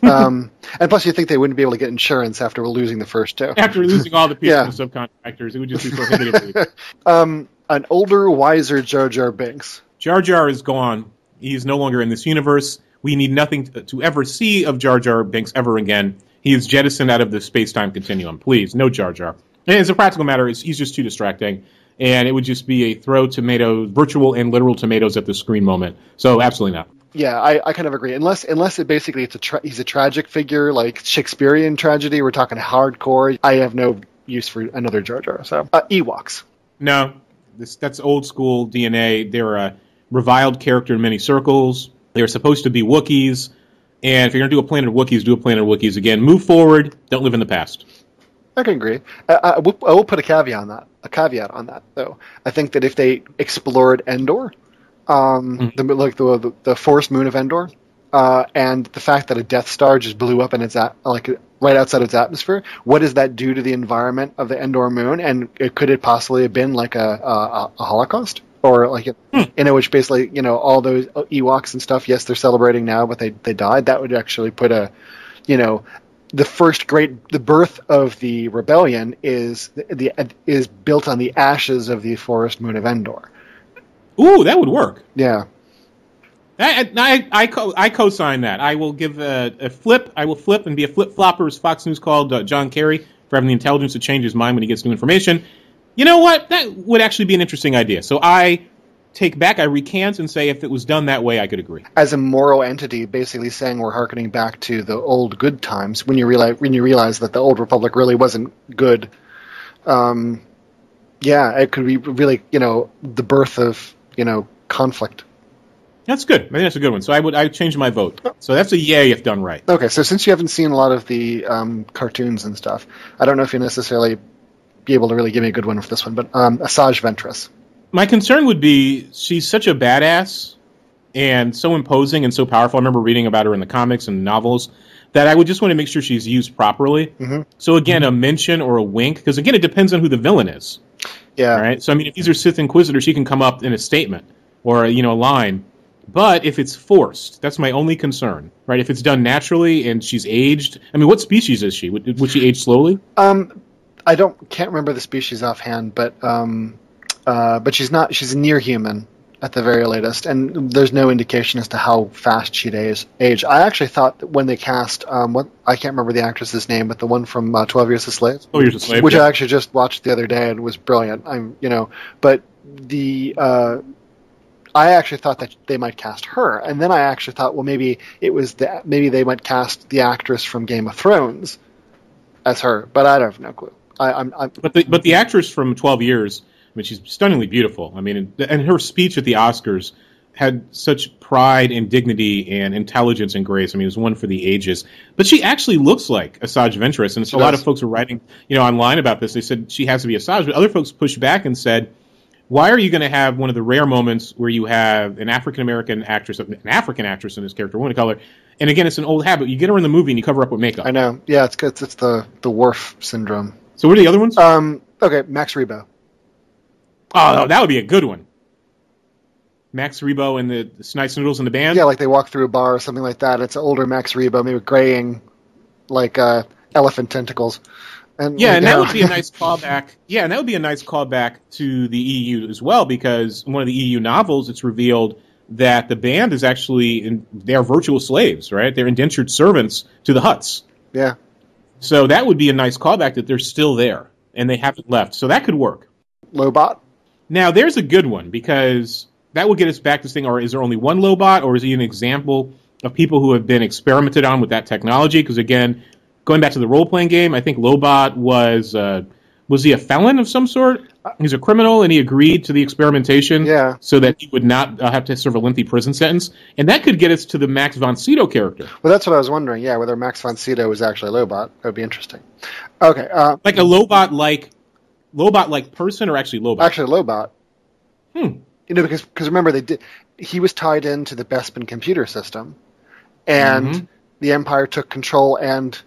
um, and plus, you think they wouldn't be able to get insurance after losing the first two. After losing all the people yeah. and subcontractors, it would just be prohibitive. um, an older, wiser Jar Jar Binks. Jar Jar is gone. He is no longer in this universe. We need nothing to, to ever see of Jar Jar Binks ever again. He is jettisoned out of the space-time continuum. Please, no Jar Jar. And as a practical matter, it's, he's just too distracting. And it would just be a throw tomatoes, virtual and literal tomatoes at the screen moment. So absolutely not. Yeah, I, I kind of agree. Unless unless it basically it's a tra- he's a tragic figure, like Shakespearean tragedy. We're talking hardcore. I have no use for another Jar Jar. So uh, Ewoks. No, this, that's old school D N A. They're a reviled character in many circles. They're supposed to be Wookiees. And if you're going to do a Planet of Wookiees, do a Planet of Wookiees again. Move forward. Don't live in the past. I can agree. I, I, will, I will put a caveat on that. A caveat on that, though. I think that if they explored Endor, Um, mm-hmm. the, like the, the the forest moon of Endor, uh, and the fact that a Death Star just blew up in its at, like right outside its atmosphere. What does that do to the environment of the Endor moon? And it, could it possibly have been like a a, a Holocaust or like it, mm. in which basically you know all those Ewoks and stuff? Yes, they're celebrating now, but they they died. That would actually put a you know the first great the birth of the rebellion is the, the is built on the ashes of the forest moon of Endor. Ooh, that would work. Yeah. I, I, I, co- I co-sign that. I will give a, a flip. I will flip and be a flip-flopper, as Fox News called uh, John Kerry, for having the intelligence to change his mind when he gets new information. You know what? That would actually be an interesting idea. So I take back, I recant, and say if it was done that way, I could agree. As a moral entity, basically saying we're hearkening back to the old good times, when you realize, when you realize that the old Republic really wasn't good. Um, yeah, it could be really, you know, the birth of... you know, conflict. That's good. I think that's a good one. So I would I change my vote. So that's a yay if done right. Okay, so since you haven't seen a lot of the um, cartoons and stuff, I don't know if you'll necessarily be able to really give me a good one with this one, but um, Asajj Ventress. My concern would be she's such a badass and so imposing and so powerful. I remember reading about her in the comics and novels that I would just want to make sure she's used properly. Mm-hmm. So again, mm-hmm. a mention or a wink, because again, it depends on who the villain is. Yeah. All right. So I mean, if these are Sith Inquisitors, she can come up in a statement or you know a line. But if it's forced, that's my only concern, right? If it's done naturally and she's aged, I mean, what species is she? Would, would she age slowly? Um, I don't can't remember the species offhand, but um, uh, but she's not she's near human at the very latest, and there's no indication as to how fast she'd age. I actually thought that when they cast um, what I can't remember the actress's name, but the one from uh, Twelve Years a Slave, Twelve Years a Slave, which yeah. I actually just watched the other day and was brilliant. I'm, you know, but the uh, I actually thought that they might cast her, and then I actually thought, well, maybe it was that maybe they might cast the actress from Game of Thrones as her, but I don't have no clue. I, I'm, I'm, but the but the actress from twelve years, I mean, she's stunningly beautiful. I mean, and, and her speech at the Oscars had such pride and dignity and intelligence and grace. I mean, it was one for the ages. But she actually looks like Asajj Ventress, and so a lot of folks were writing, you know, online about this. They said she has to be Asajj, but other folks pushed back and said, why are you going to have one of the rare moments where you have an African-American actress, an African actress in this character, woman of color, and again, it's an old habit. You get her in the movie and you cover up with makeup. I know. Yeah, it's it's, it's the, the Worf syndrome. So what are the other ones? Um, okay, Max Rebo. Oh, that would be a good one. Max Rebo and the Snipes Noodles and the band? Yeah, like they walk through a bar or something like that. It's an older Max Rebo, maybe graying like uh, elephant tentacles. And yeah, like, and that would be a nice callback. Yeah, and that would be a nice callback to the E U as well, because in one of the E U novels, it's revealed that the band is actually in, they are virtual slaves, right? They're indentured servants to the Hutts. Yeah. So that would be a nice callback that they're still there and they haven't left. So that could work. Lobot. Now there's a good one, because that would get us back to saying, or is there only one Lobot, or is he an example of people who have been experimented on with that technology? Because again, going back to the role-playing game, I think Lobot was, uh, was he a felon of some sort? He's a criminal, and he agreed to the experimentation yeah. so that he would not uh, have to serve a lengthy prison sentence. And that could get us to the Max von Sydow character. Well, that's what I was wondering, yeah, whether Max von Sydow is actually Lobot. That would be interesting. Okay. Uh, like a Lobot-like Lobot-like person, or actually Lobot? Actually Lobot. Hmm. You know, because because remember, they did, he was tied into the Bespin computer system, and mm-hmm. the Empire took control, and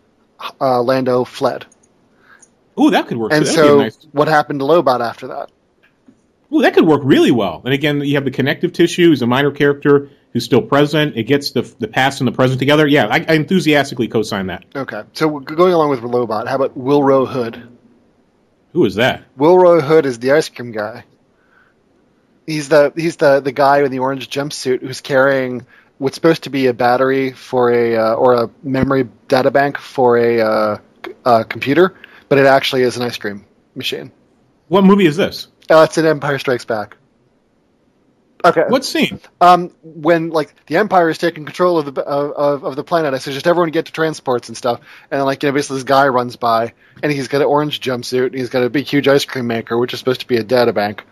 Uh, Lando fled. Ooh, that could work. And so, so nice. What happened to Lobot after that? Ooh, that could work really well. And again, you have the connective tissue. He's a minor character who's still present. It gets the the past and the present together. Yeah, I, I enthusiastically co-sign that. Okay, so going along with Lobot, how about Wilro Hood? Who is that? Wilro Hood is the ice cream guy. He's the he's the the guy in the orange jumpsuit who's carrying what's supposed to be a battery for a uh, or a memory data bank for a uh, uh, computer, but it actually is an ice cream machine. What movie is this? Uh, it's in Empire Strikes Back. Okay. What scene? Um, when like the Empire is taking control of the uh, of of the planet, I suggest everyone get to transports and stuff. And like you know, basically this guy runs by, and he's got an orange jumpsuit, and he's got a big huge ice cream maker, which is supposed to be a data bank.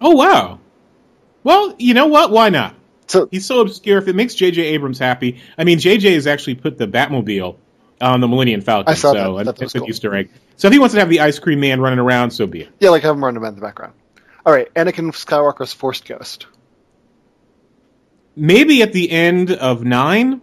Oh wow! Well, you know what? Why not? So, he's so obscure. If it makes J J. Abrams happy, I mean, J J has actually put the Batmobile on the Millennium Falcon. I saw so, that. That was cool. Easter egg. So if he wants to have the ice cream man running around, so be it. Yeah, like have him running around in the background. All right, Anakin Skywalker's Force Ghost. Maybe at the end of nine,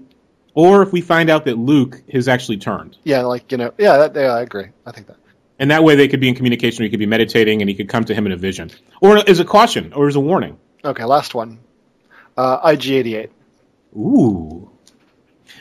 or if we find out that Luke has actually turned. Yeah, like you know, yeah, that, yeah, I agree. I think that. And that way they could be in communication, or he could be meditating, and he could come to him in a vision, or as a caution, or as a warning. Okay, last one. Uh, I G eighty-eight. Ooh.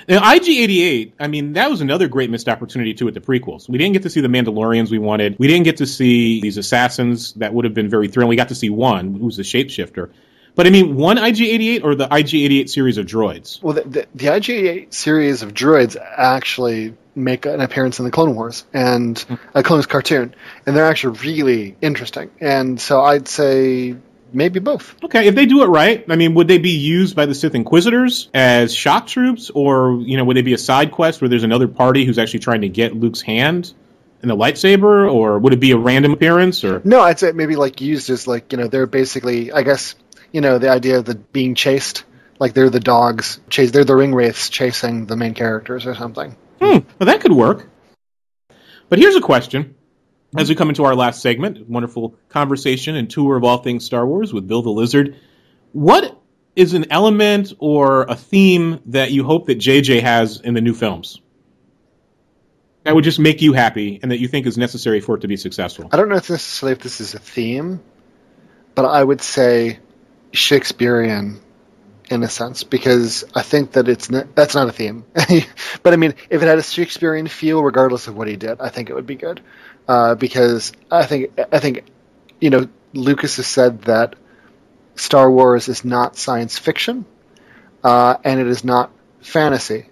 Now, I G eighty-eight, I mean, that was another great missed opportunity, too, at the prequels. We didn't get to see the Mandalorians we wanted. We didn't get to see these assassins. That would have been very thrilling. We got to see one, who was a shapeshifter. But, I mean, one I G eighty-eight or the I G eighty-eight series of droids? Well, the, the, the I G eighty-eight series of droids actually make an appearance in the Clone Wars and mm-hmm. a Clones cartoon. And they're actually really interesting. And so I'd say... maybe both. Okay, if they do it right, I mean, would they be used by the Sith Inquisitors as shock troops, or, you know, would they be a side quest where there's another party who's actually trying to get Luke's hand in the lightsaber, or would it be a random appearance? Or no, I'd say maybe, like, used as, like, you know, they're basically, I guess, you know, the idea of the being chased, like they're the dogs, chase, they're the ringwraiths chasing the main characters or something. Hmm, well, that could work. But here's a question. As we come into our last segment, wonderful conversation and tour of all things Star Wars with Bill the Lizard, what is an element or a theme that you hope that J J has in the new films that would just make you happy and that you think is necessary for it to be successful? I don't know if necessarily if this is a theme, but I would say Shakespearean in a sense, because I think that it's not, that's not a theme. But I mean, if it had a Shakespearean feel, regardless of what he did, I think it would be good. Uh, because I think I think you know Lucas has said that Star Wars is not science fiction, uh, and it is not fantasy.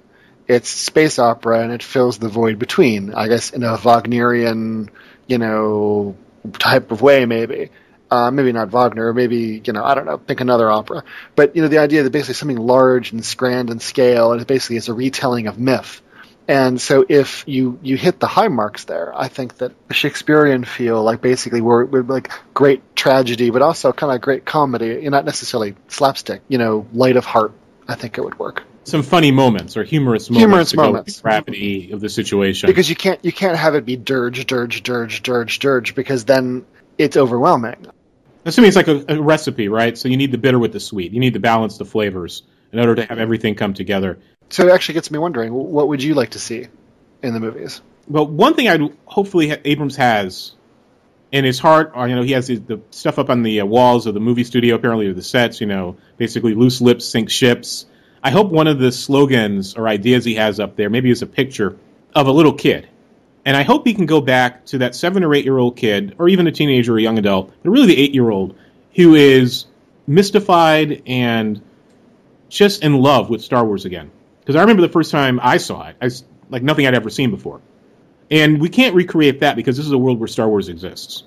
It's space opera, and it fills the void between. I guess in a Wagnerian, you know, type of way, maybe. Uh, maybe not Wagner, maybe, you know, I don't know, pick another opera. But, you know, the idea that basically something large and grand in scale, and it basically is a retelling of myth. And so if you, you hit the high marks there, I think that the Shakespearean feel, like basically we're, we're like great tragedy, but also kind of great comedy, and not necessarily slapstick, you know, light of heart, I think it would work. Some funny moments or humorous moments. Humorous to moments. Go with the gravity of the situation. Because you can't, you can't have it be dirge, dirge, dirge, dirge, dirge, because then it's overwhelming. Assuming it's like a, a recipe, right? So you need the bitter with the sweet. You need to balance the flavors in order to have everything come together. So it actually gets me wondering, what would you like to see in the movies? Well, one thing I hopefully Abrams has in his heart, you know, he has the, the stuff up on the walls of the movie studio, apparently, or the sets, you know, basically loose lips sink ships. I hope one of the slogans or ideas he has up there, maybe it's a picture of a little kid. And I hope he can go back to that seven or eight-year-old kid, or even a teenager or a young adult, but really the eight-year-old, who is mystified and just in love with Star Wars again. Because I remember the first time I saw it, I was, like nothing I'd ever seen before. And we can't recreate that because this is a world where Star Wars exists.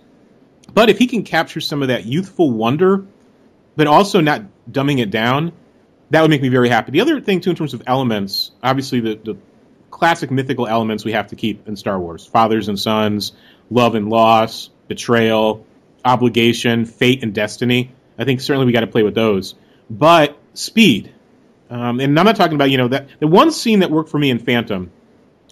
But if he can capture some of that youthful wonder, but also not dumbing it down, that would make me very happy. The other thing, too, in terms of elements, obviously the, the classic mythical elements we have to keep in Star Wars. Fathers and sons, love and loss, betrayal, obligation, fate and destiny. I think certainly we got to play with those. But speed. Um, and I'm not talking about, you know, that the one scene that worked for me in Phantom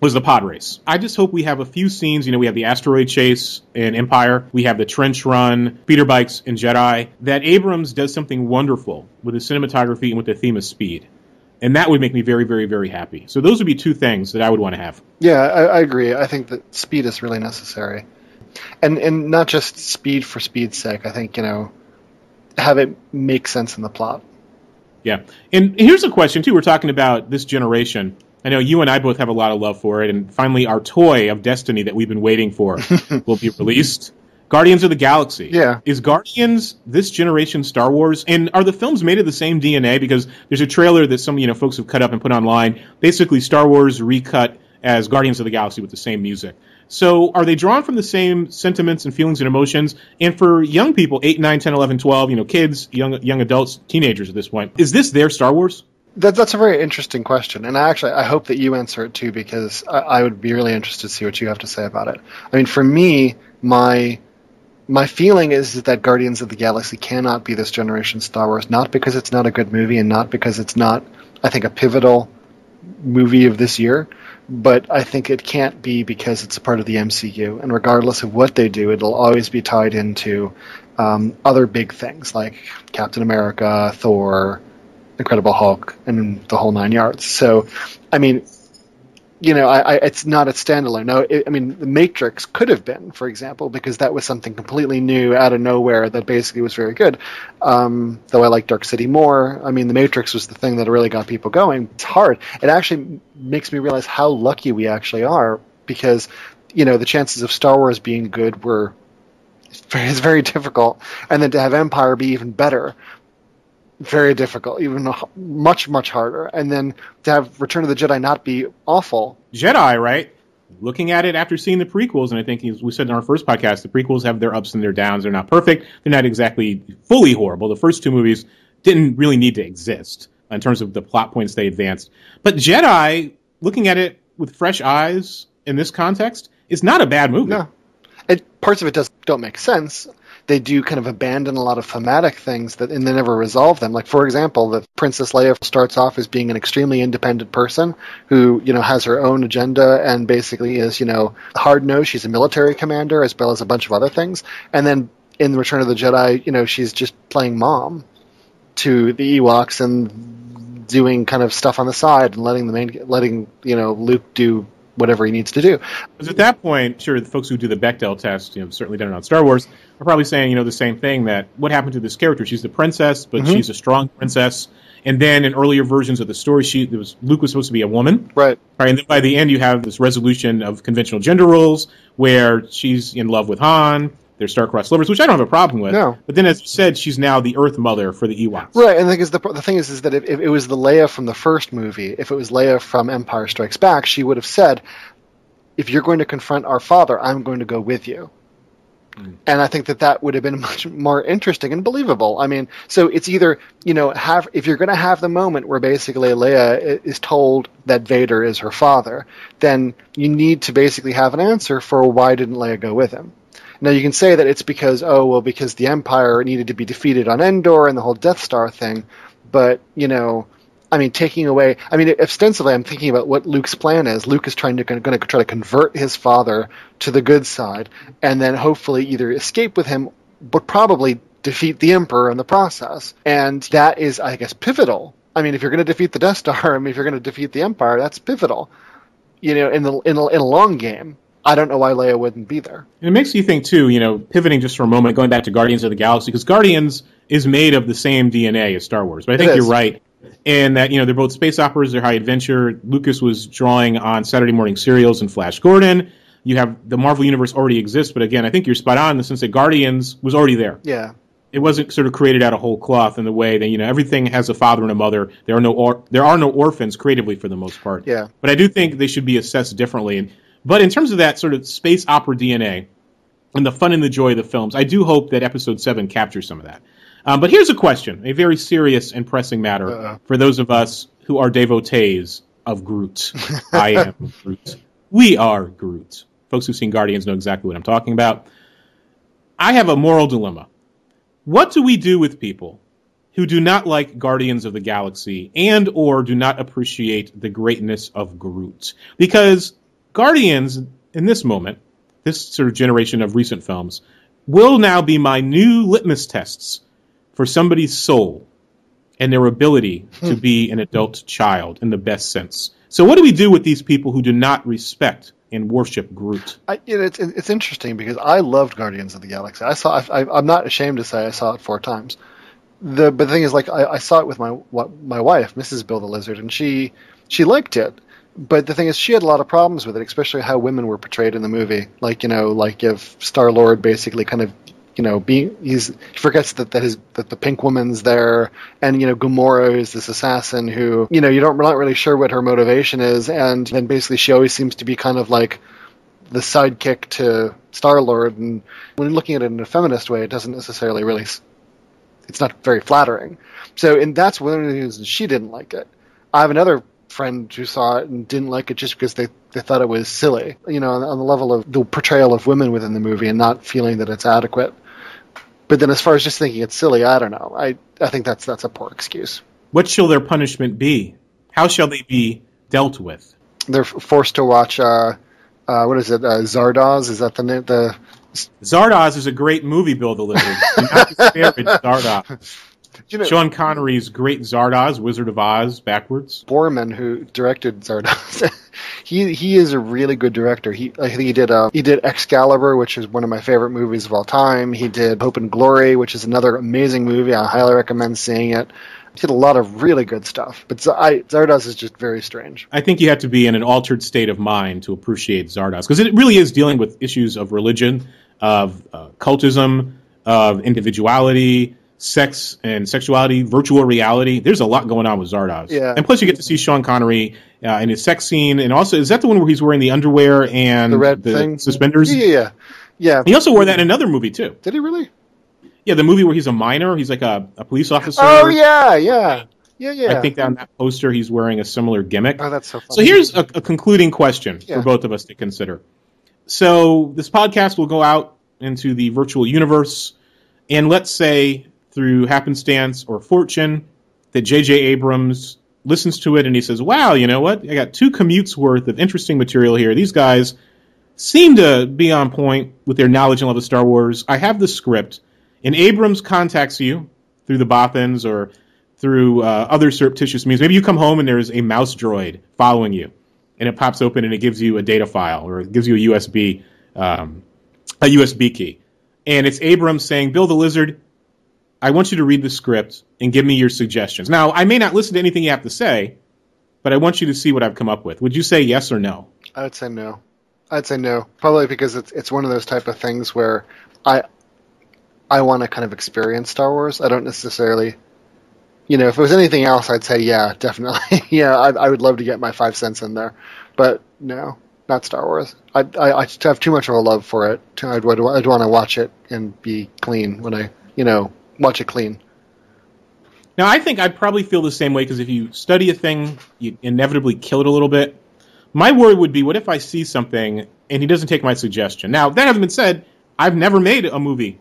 was the pod race. I just hope we have a few scenes. You know, we have the asteroid chase in Empire. We have the trench run, speeder bikes in Jedi. That Abrams does something wonderful with the cinematography and with the theme of speed. And that would make me very, very, very happy. So those would be two things that I would want to have. Yeah, I, I agree. I think that speed is really necessary. And, and not just speed for speed's sake. I think, you know, have it make sense in the plot. Yeah. And here's a question, too. We're talking about this generation. I know you and I both have a lot of love for it. And finally, our toy of Destiny that we've been waiting for will be released. Guardians of the Galaxy. Yeah. Is Guardians this generation Star Wars? And are the films made of the same D N A? Because there's a trailer that some, you know, folks have cut up and put online. Basically, Star Wars recut as Guardians of the Galaxy with the same music. So are they drawn from the same sentiments and feelings and emotions? And for young people, eight, nine, ten, eleven, twelve, you know, kids, young young adults, teenagers at this point, is this their Star Wars? That, that's a very interesting question. And I actually, I hope that you answer it too, because I, I would be really interested to see what you have to say about it. I mean, for me, my my feeling is that Guardians of the Galaxy cannot be this generation's Star Wars, not because it's not a good movie and not because it's not, I think, a pivotal movie of this year. But I think it can't be because it's a part of the M C U. And regardless of what they do, it'll always be tied into um, other big things like Captain America, Thor, Incredible Hulk, and the whole nine yards. So, I mean, you know, I, I, it's not a standalone. No, it, I mean, The Matrix could have been, for example, because that was something completely new out of nowhere that basically was very good. Um, though I like Dark City more. I mean, The Matrix was the thing that really got people going. It's hard. It actually makes me realize how lucky we actually are because, you know, the chances of Star Wars being good were very, very difficult. And then to have Empire be even better, very difficult, even much, much harder. And then to have Return of the Jedi not be awful. Jedi, right? Looking at it after seeing the prequels, and I think as we said in our first podcast, the prequels have their ups and their downs. They're not perfect. They're not exactly fully horrible. The first two movies didn't really need to exist in terms of the plot points they advanced. But Jedi, looking at it with fresh eyes in this context, is not a bad movie. No. It, parts of it does, don't make sense. They do kind of abandon a lot of thematic things that, and they never resolve them. Like, for example, that Princess Leia starts off as being an extremely independent person who, you know, has her own agenda and basically is, you know, hard-nosed. She's a military commander as well as a bunch of other things. And then in Return of the Jedi, you know, she's just playing mom to the Ewoks and doing kind of stuff on the side and letting the main, letting, you know, Luke do whatever he needs to do. Because at that point, sure, the folks who do the Bechdel test, you know, certainly done it on Star Wars, are probably saying, you know, the same thing, that what happened to this character? She's the princess, but mm-hmm. she's a strong princess. And then in earlier versions of the story, she it was, Luke was supposed to be a woman. Right. Right. And then by the end, you have this resolution of conventional gender roles where she's in love with Han. They're star-crossed lovers, which I don't have a problem with. No. But then, as you said, she's now the Earth Mother for the Ewoks. Right, and the, the thing is, is that if, if it was the Leia from the first movie, if it was Leia from Empire Strikes Back, she would have said, if you're going to confront our father, I'm going to go with you. Mm. And I think that that would have been much more interesting and believable. I mean, so it's either, you know, have if you're going to have the moment where basically Leia is told that Vader is her father, then you need to basically have an answer for why didn't Leia go with him. Now, you can say that it's because, oh, well, because the Empire needed to be defeated on Endor and the whole Death Star thing. But, you know, I mean, taking away – I mean, ostensibly, I'm thinking about what Luke's plan is. Luke is trying to going to try to convert his father to the good side and then hopefully either escape with him but probably defeat the Emperor in the process. And that is, I guess, pivotal. I mean, if you're going to defeat the Death Star, I mean, if you're going to defeat the Empire, that's pivotal, you know, in the in, in a long game. I don't know why Leia wouldn't be there. And it makes you think, too, you know, pivoting just for a moment, going back to Guardians of the Galaxy, because Guardians is made of the same D N A as Star Wars. But I think you're right in that, you know, they're both space operas, they're high adventure. Lucas was drawing on Saturday morning serials and Flash Gordon. You have the Marvel Universe already exists, but again, I think you're spot on in the sense that Guardians was already there. Yeah. It wasn't sort of created out of whole cloth in the way that, you know, everything has a father and a mother. There are no or- there are no orphans creatively for the most part. Yeah. But I do think they should be assessed differently. And But in terms of that sort of space opera D N A and the fun and the joy of the films, I do hope that Episode seven captures some of that. Um, but here's a question, a very serious and pressing matter uh-uh. for those of us who are devotees of Groot. I am Groot. We are Groot. Folks who've seen Guardians know exactly what I'm talking about. I have a moral dilemma. What do we do with people who do not like Guardians of the Galaxy and or do not appreciate the greatness of Groot? Because Guardians, in this moment, this sort of generation of recent films, will now be my new litmus tests for somebody's soul and their ability to be an adult child in the best sense. So what do we do with these people who do not respect and worship Groot? I, you know, it's, it's interesting because I loved Guardians of the Galaxy. I saw. I, I, I'm not ashamed to say I saw it four times. The, but the thing is, like, I, I saw it with my my wife, Missus Bill the Lizard, and she she liked it. But the thing is, she had a lot of problems with it, especially how women were portrayed in the movie. Like, you know, like if Star-Lord basically kind of, you know, be, he's, he forgets that that, his, that the pink woman's there, and, you know, Gamora is this assassin who, you know, you don't, we're not really sure what her motivation is, and then basically she always seems to be kind of like the sidekick to Star-Lord, and when looking at it in a feminist way, it doesn't necessarily really, it's not very flattering. So, and that's one of the reasons she didn't like it. I have another friend who saw it and didn't like it just because they, they thought it was silly, you know, on, on the level of the portrayal of women within the movie and not feeling that it's adequate. But then as far as just thinking it's silly, I don't know. I, I think that's that's a poor excuse. What shall their punishment be? How shall they be dealt with? They're forced to watch, uh, uh, what is it, uh, Zardoz? Is that the name? The... Zardoz is a great movie, Bill the Lizard. Do not disparage Zardoz. You know, Sean Connery's great Zardoz, Wizard of Oz, backwards. Borman, who directed Zardoz, he he is a really good director. He I think he did uh, he did Excalibur, which is one of my favorite movies of all time. He did Hope and Glory, which is another amazing movie. I highly recommend seeing it. He did a lot of really good stuff, but Z- I, Zardoz is just very strange. I think you have to be in an altered state of mind to appreciate Zardoz, because it really is dealing with issues of religion, of uh, cultism, of individuality, sex and sexuality, virtual reality. There's a lot going on with Zardoz. Yeah. And plus you get to see Sean Connery uh, in his sex scene. And also, is that the one where he's wearing the underwear and the, red the thing? Suspenders? Yeah, yeah, yeah. He also wore that in another movie, too. Did he really? Yeah, the movie where he's a minor. He's like a, a police officer. Oh, yeah, yeah. Yeah, yeah. I think that on that poster he's wearing a similar gimmick. Oh, that's so funny. So here's a, a concluding question yeah. for both of us to consider. So this podcast will go out into the virtual universe, and let's say through happenstance or fortune, that J J Abrams listens to it and he says, wow, you know what? I got two commutes worth of interesting material here. These guys seem to be on point with their knowledge and love of Star Wars. I have the script. And Abrams contacts you through the Bothans or through uh, other surreptitious means. Maybe you come home and there's a mouse droid following you. And it pops open and it gives you a data file or it gives you a U S B, um, a U S B key. And it's Abrams saying, Bill the Lizard, I want you to read the script and give me your suggestions. Now, I may not listen to anything you have to say, but I want you to see what I've come up with. Would you say yes or no? I would say no. I'd say no. Probably because it's it's one of those type of things where I I want to kind of experience Star Wars. I don't necessarily, you know, if it was anything else, I'd say yeah, definitely. yeah, I, I would love to get my five cents in there, but no. not Star Wars. I, I, I have too much of a love for it. I'd, I'd, I'd want to watch it and be clean when I, you know, watch it clean. Now, I think I probably feel the same way, because if you study a thing, you inevitably kill it a little bit. My worry would be, what if I see something and he doesn't take my suggestion? Now, that having been said, I've never made a movie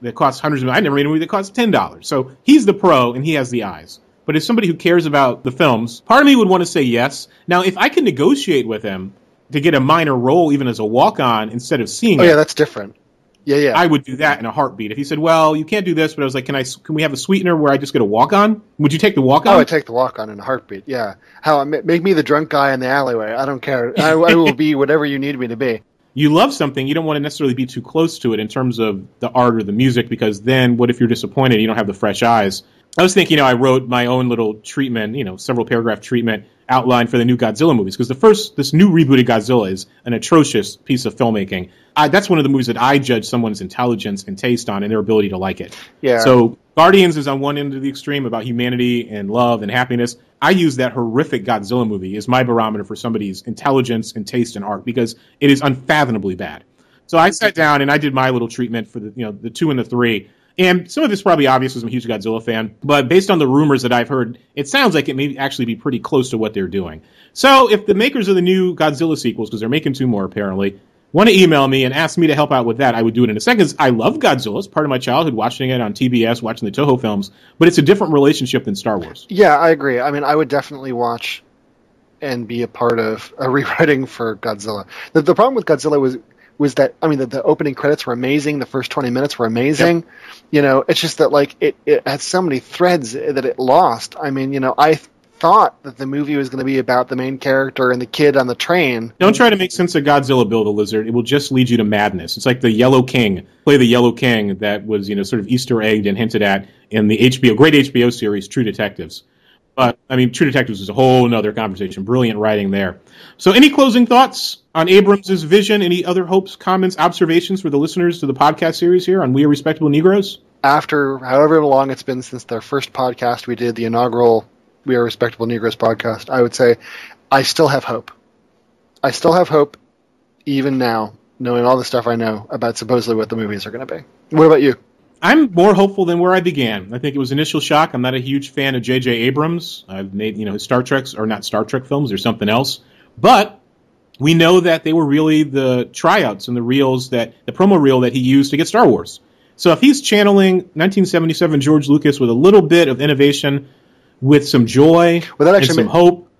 that costs hundreds of millions. I never made a movie that costs ten dollars. So he's the pro and he has the eyes. But as somebody who cares about the films, part of me would want to say yes. Now, if I can negotiate with him to get a minor role, even as a walk-on, instead of seeing oh, it. Oh, yeah, that's different. Yeah, yeah. I would do that in a heartbeat. If he said, well, you can't do this, but I was like, can I? Can we have a sweetener where I just get a walk-on? Would you take the walk-on? I would take the walk-on in a heartbeat, yeah. How Make me the drunk guy in the alleyway. I don't care. I, I will be whatever you need me to be. You love something, you don't want to necessarily be too close to it in terms of the art or the music, because then what if you're disappointed and you don't have the fresh eyes? I was thinking, you know, I wrote my own little treatment, you know, several paragraph treatment outline for the new Godzilla movies. Because the first, this new rebooted Godzilla is an atrocious piece of filmmaking. I, that's one of the movies that I judge someone's intelligence and taste on and their ability to like it. Yeah. So Guardians is on one end of the extreme about humanity and love and happiness. I use that horrific Godzilla movie as my barometer for somebody's intelligence and taste in art, because it is unfathomably bad. So I sat down and I did my little treatment for the, you know, the two and the three. And some of this is probably obvious because I'm a huge Godzilla fan, but based on the rumors that I've heard, it sounds like it may actually be pretty close to what they're doing. So if the makers of the new Godzilla sequels, because they're making two more apparently, want to email me and ask me to help out with that, I would do it in a second, because I love Godzilla. It's part of my childhood, watching it on T B S, watching the Toho films, but it's a different relationship than Star Wars. Yeah, I agree. I mean, I would definitely watch and be a part of a rewriting for Godzilla. The, the problem with Godzilla was... was that, I mean, the, the opening credits were amazing. The first twenty minutes were amazing. Yep. You know, it's just that, like, it, it had so many threads that it lost. I mean, you know, I th- thought that the movie was going to be about the main character and the kid on the train. Don't try to make sense of Godzilla, Bill the Lizard. It will just lead you to madness. It's like the Yellow King, play the Yellow King that was, you know, sort of Easter egged and hinted at in the H B O, great H B O series, True Detectives. But, I mean, True Detectives is a whole other conversation. Brilliant writing there. So any closing thoughts on Abrams' vision? Any other hopes, comments, observations for the listeners to the podcast series here on We Are Respectable Negroes? After however long it's been since their first podcast we did, the inaugural We Are Respectable Negroes podcast, I would say I still have hope. I still have hope, even now, knowing all the stuff I know about supposedly what the movies are going to be. What about you? I'm more hopeful than where I began. I think it was initial shock. I'm not a huge fan of J J Abrams. I've made, you know, Star Trek's, or not Star Trek films, or something else. But we know that they were really the tryouts and the reels that, the promo reel that he used to get Star Wars. So if he's channeling nineteen seventy-seven George Lucas with a little bit of innovation, with some joy, well, and some mean- hope,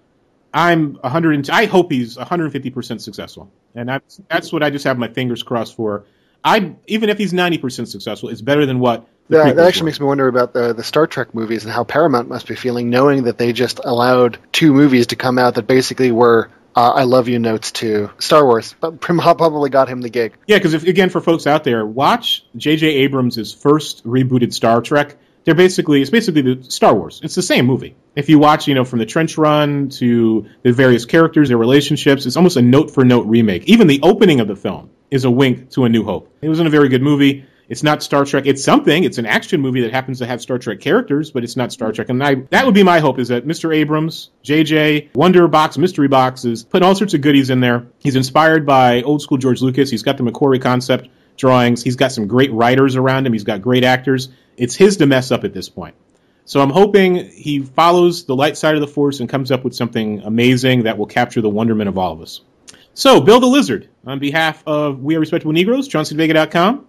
I'm one hundred. I hope he's one hundred fifty percent successful. And that's, that's what I just have my fingers crossed for. I, even if he's ninety percent successful, it's better than what... The yeah, that actually were. makes me wonder about the, the Star Trek movies and how Paramount must be feeling, knowing that they just allowed two movies to come out that basically were uh, I Love You notes to Star Wars. But probably got him the gig. Yeah, because, again, for folks out there, watch J J Abrams' first rebooted Star Trek. They're basically, it's basically the Star Wars. It's the same movie. If you watch, you know, from the trench run to the various characters, their relationships, it's almost a note-for-note remake. Even the opening of the film is a wink to A New Hope. It wasn't a very good movie. It's not Star Trek. It's something. It's an action movie that happens to have Star Trek characters, but it's not Star Trek. And I, that would be my hope, is that Mister Abrams, J J, Wonder Box, Mystery Boxes, put all sorts of goodies in there. He's inspired by old school George Lucas. He's got the McQuarrie concept drawings. He's got some great writers around him. He's got great actors. It's his to mess up at this point. So I'm hoping he follows the light side of the force and comes up with something amazing that will capture the wonderment of all of us. So, Bill the Lizard, on behalf of We Are Respectable Negroes, John Sid Vega dot com,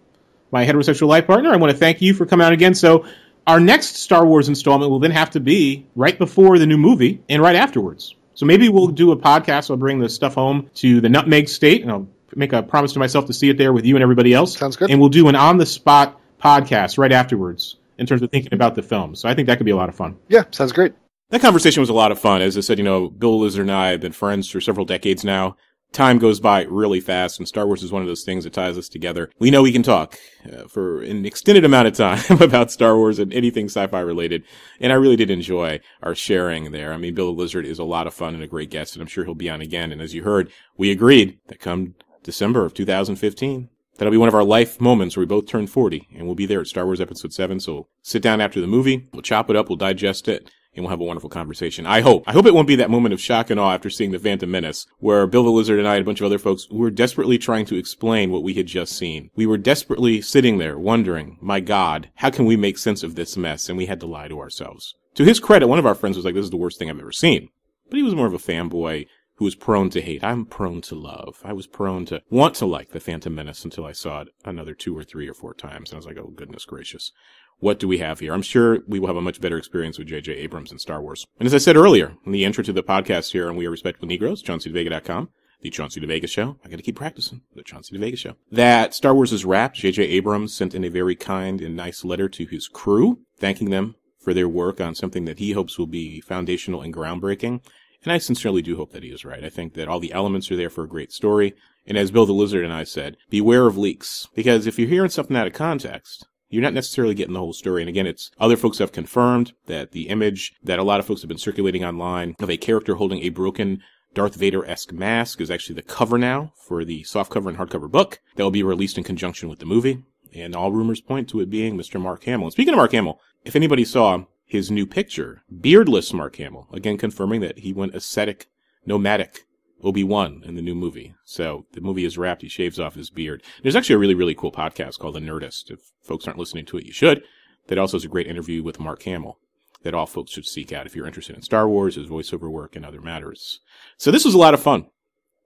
my heterosexual life partner, I want to thank you for coming out again. So our next Star Wars installment will then have to be right before the new movie and right afterwards. So maybe we'll do a podcast. I'll bring the stuff home to the Nutmeg State, and I'll make a promise to myself to see it there with you and everybody else. Sounds good. And we'll do an on-the-spot podcast right afterwards in terms of thinking about the film. So I think that could be a lot of fun. Yeah, sounds great. That conversation was a lot of fun. As I said, you know, Bill Lizard and I have been friends for several decades now. Time goes by really fast, and Star Wars is one of those things that ties us together. We know we can talk uh, for an extended amount of time about Star Wars and anything sci-fi related, and I really did enjoy our sharing there. I mean, Bill the Lizard is a lot of fun and a great guest, and I'm sure he'll be on again. And as you heard, we agreed that come December of two thousand fifteen, that'll be one of our life moments where we both turn forty, and we'll be there at Star Wars Episode seven, so we'll sit down after the movie, we'll chop it up, we'll digest it, and we'll have a wonderful conversation. I hope. I hope it won't be that moment of shock and awe after seeing The Phantom Menace, where Bill the Lizard and I and a bunch of other folks were desperately trying to explain what we had just seen. We were desperately sitting there wondering, my God, how can we make sense of this mess? And we had to lie to ourselves. To his credit, one of our friends was like, this is the worst thing I've ever seen. But he was more of a fanboy who was prone to hate. I'm prone to love. I was prone to want to like The Phantom Menace until I saw it another two or three or four times. And I was like, oh, goodness gracious. What do we have here? I'm sure we will have a much better experience with J J Abrams and Star Wars. And as I said earlier, in the intro to the podcast here, and we are Respectful Negroes, Chauncey De Vega dot com, The Chauncey DeVega Show. I got to keep practicing. The Chauncey DeVega Show. That Star Wars is wrapped. J J Abrams sent in a very kind and nice letter to his crew, thanking them for their work on something that he hopes will be foundational and groundbreaking. And I sincerely do hope that he is right. I think that all the elements are there for a great story. And as Bill the Lizard and I said, beware of leaks. Because if you're hearing something out of context, you're not necessarily getting the whole story. And again, it's other folks have confirmed that the image that a lot of folks have been circulating online of a character holding a broken Darth Vader-esque mask is actually the cover now for the softcover and hardcover book that will be released in conjunction with the movie. And all rumors point to it being Mister Mark Hamill. And speaking of Mark Hamill, if anybody saw his new picture, beardless Mark Hamill, again confirming that he went ascetic, nomadic Obi-Wan in the new movie. So the movie is wrapped. He shaves off his beard. There's actually a really, really cool podcast called The Nerdist. If folks aren't listening to it, you should. That also is a great interview with Mark Hamill that all folks should seek out if you're interested in Star Wars, his voiceover work, and other matters. So this was a lot of fun.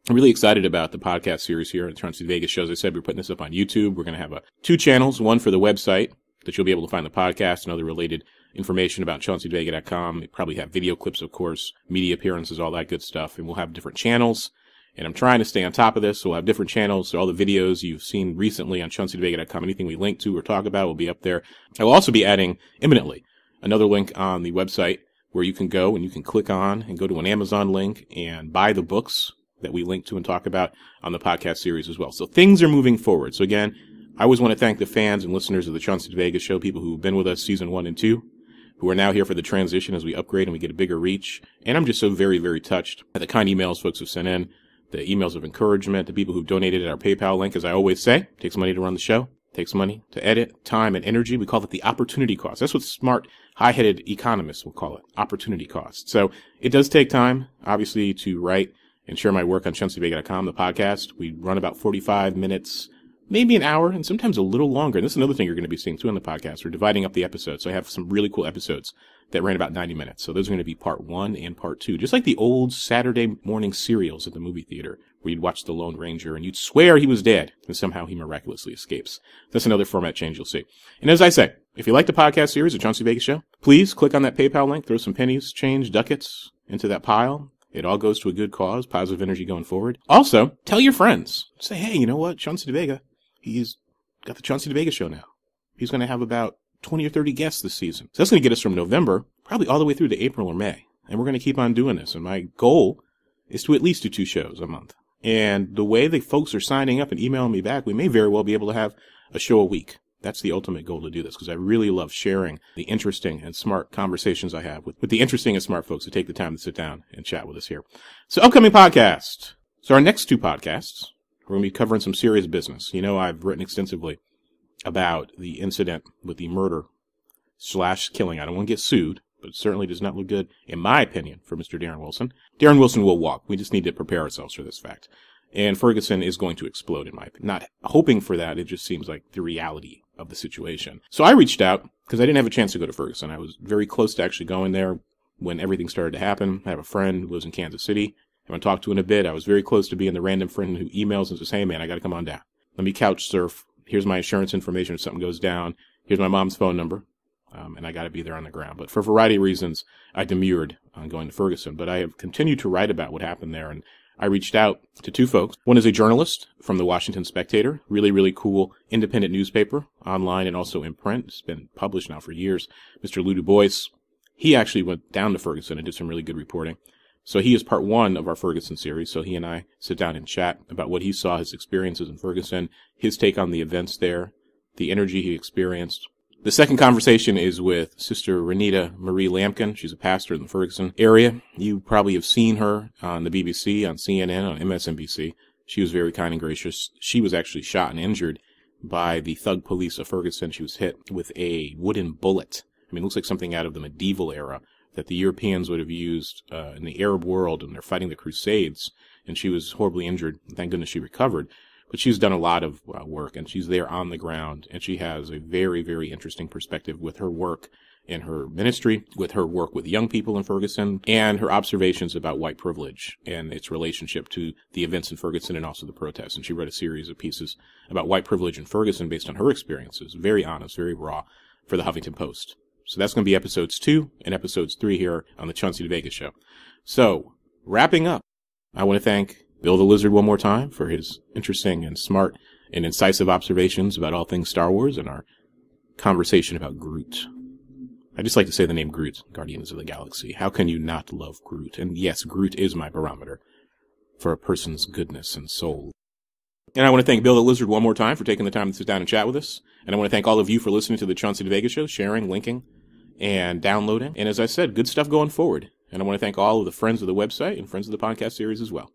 I'm really excited about the podcast series here at Chauncey Vegas Show. As I said, we're putting this up on YouTube. We're going to have a, two channels, one for the website that you'll be able to find the podcast and other related information about Chauncey Vega dot com. We probably have video clips, of course, media appearances, all that good stuff. And we'll have different channels. And I'm trying to stay on top of this. So we'll have different channels. So all the videos you've seen recently on Chauncey Vega dot com, anything we link to or talk about will be up there. I will also be adding imminently another link on the website where you can go and you can click on and go to an Amazon link and buy the books that we link to and talk about on the podcast series as well. So things are moving forward. So again, I always want to thank the fans and listeners of the Chauncey De Vega Show, people who've been with us season one and two, who are now here for the transition as we upgrade and we get a bigger reach. And I'm just so very, very touched at the kind emails folks have sent in, the emails of encouragement, the people who've donated at our PayPal link. As I always say, it takes money to run the show. Takes money to edit, time, and energy. We call it the opportunity cost. That's what smart, high-headed economists will call it, opportunity cost. So it does take time, obviously, to write and share my work on Chauncey Vega dot com, the podcast. We run about forty-five minutes, maybe an hour, and sometimes a little longer. And this is another thing you're going to be seeing, too, on the podcast. We're dividing up the episodes. So I have some really cool episodes that ran about ninety minutes. So those are going to be part one and part two, just like the old Saturday morning serials at the movie theater, where you'd watch The Lone Ranger and you'd swear he was dead, and somehow he miraculously escapes. That's another format change you'll see. And as I say, if you like the podcast series, The Chauncey Vega Show, please click on that PayPal link, throw some pennies, change, ducats into that pile. It all goes to a good cause, positive energy going forward. Also, tell your friends. Say, hey, you know what? Chauncey De Vega, he's got The Chauncey De Vega Show now. He's going to have about twenty or thirty guests this season. So that's going to get us from November, probably all the way through to April or May. And we're going to keep on doing this. And my goal is to at least do two shows a month. And the way the folks are signing up and emailing me back, we may very well be able to have a show a week. That's the ultimate goal to do this, because I really love sharing the interesting and smart conversations I have with, with the interesting and smart folks who take the time to sit down and chat with us here. So upcoming podcast. So our next two podcasts, we're going to be covering some serious business. You know, I've written extensively about the incident with the murder slash killing. I don't want to get sued, but it certainly does not look good, in my opinion, for Mister Darren Wilson. Darren Wilson will walk. We just need to prepare ourselves for this fact. And Ferguson is going to explode, in my opinion. Not hoping for that. It just seems like the reality of the situation. So I reached out because I didn't have a chance to go to Ferguson. I was very close to actually going there when everything started to happen. I have a friend who lives in Kansas City. I'm going to talk to in a bit. I was very close to being the random friend who emails and says, hey, man, I got to come on down. Let me couch surf. Here's my insurance information if something goes down. Here's my mom's phone number. Um, and I got to be there on the ground. But for a variety of reasons, I demurred on going to Ferguson. But I have continued to write about what happened there. And I reached out to two folks. One is a journalist from the Washington Spectator, really, really cool independent newspaper, online and also in print. It's been published now for years. Mister Lou Du Bois, he actually went down to Ferguson and did some really good reporting. So he is part one of our Ferguson series. So he and I sit down and chat about what he saw, his experiences in Ferguson, his take on the events there, the energy he experienced. The second conversation is with Sister Renita Marie Lampkin. She's a pastor in the Ferguson area. You probably have seen her on the B B C, on C N N, on M S N B C. She was very kind and gracious. She was actually shot and injured by the thug police of Ferguson. She was hit with a wooden bullet. I mean, it looks like something out of the medieval era that the Europeans would have used uh, in the Arab world, and they're fighting the Crusades, and she was horribly injured. Thank goodness she recovered. But she's done a lot of uh, work, and she's there on the ground, and she has a very, very interesting perspective with her work in her ministry, with her work with young people in Ferguson, and her observations about white privilege and its relationship to the events in Ferguson and also the protests. And she wrote a series of pieces about white privilege in Ferguson based on her experiences, very honest, very raw, for the Huffington Post. So that's going to be episodes two and episodes three here on the Chauncey DeVega Show. So, wrapping up, I want to thank Bill the Lizard one more time for his interesting and smart and incisive observations about all things Star Wars and our conversation about Groot. I just like to say the name Groot, Guardians of the Galaxy. How can you not love Groot? And yes, Groot is my barometer for a person's goodness and soul. And I want to thank Bill the Lizard one more time for taking the time to sit down and chat with us. And I want to thank all of you for listening to the Chauncey DeVega Show, sharing, linking, and downloading. And as I said, good stuff going forward. And I want to thank all of the friends of the website and friends of the podcast series as well.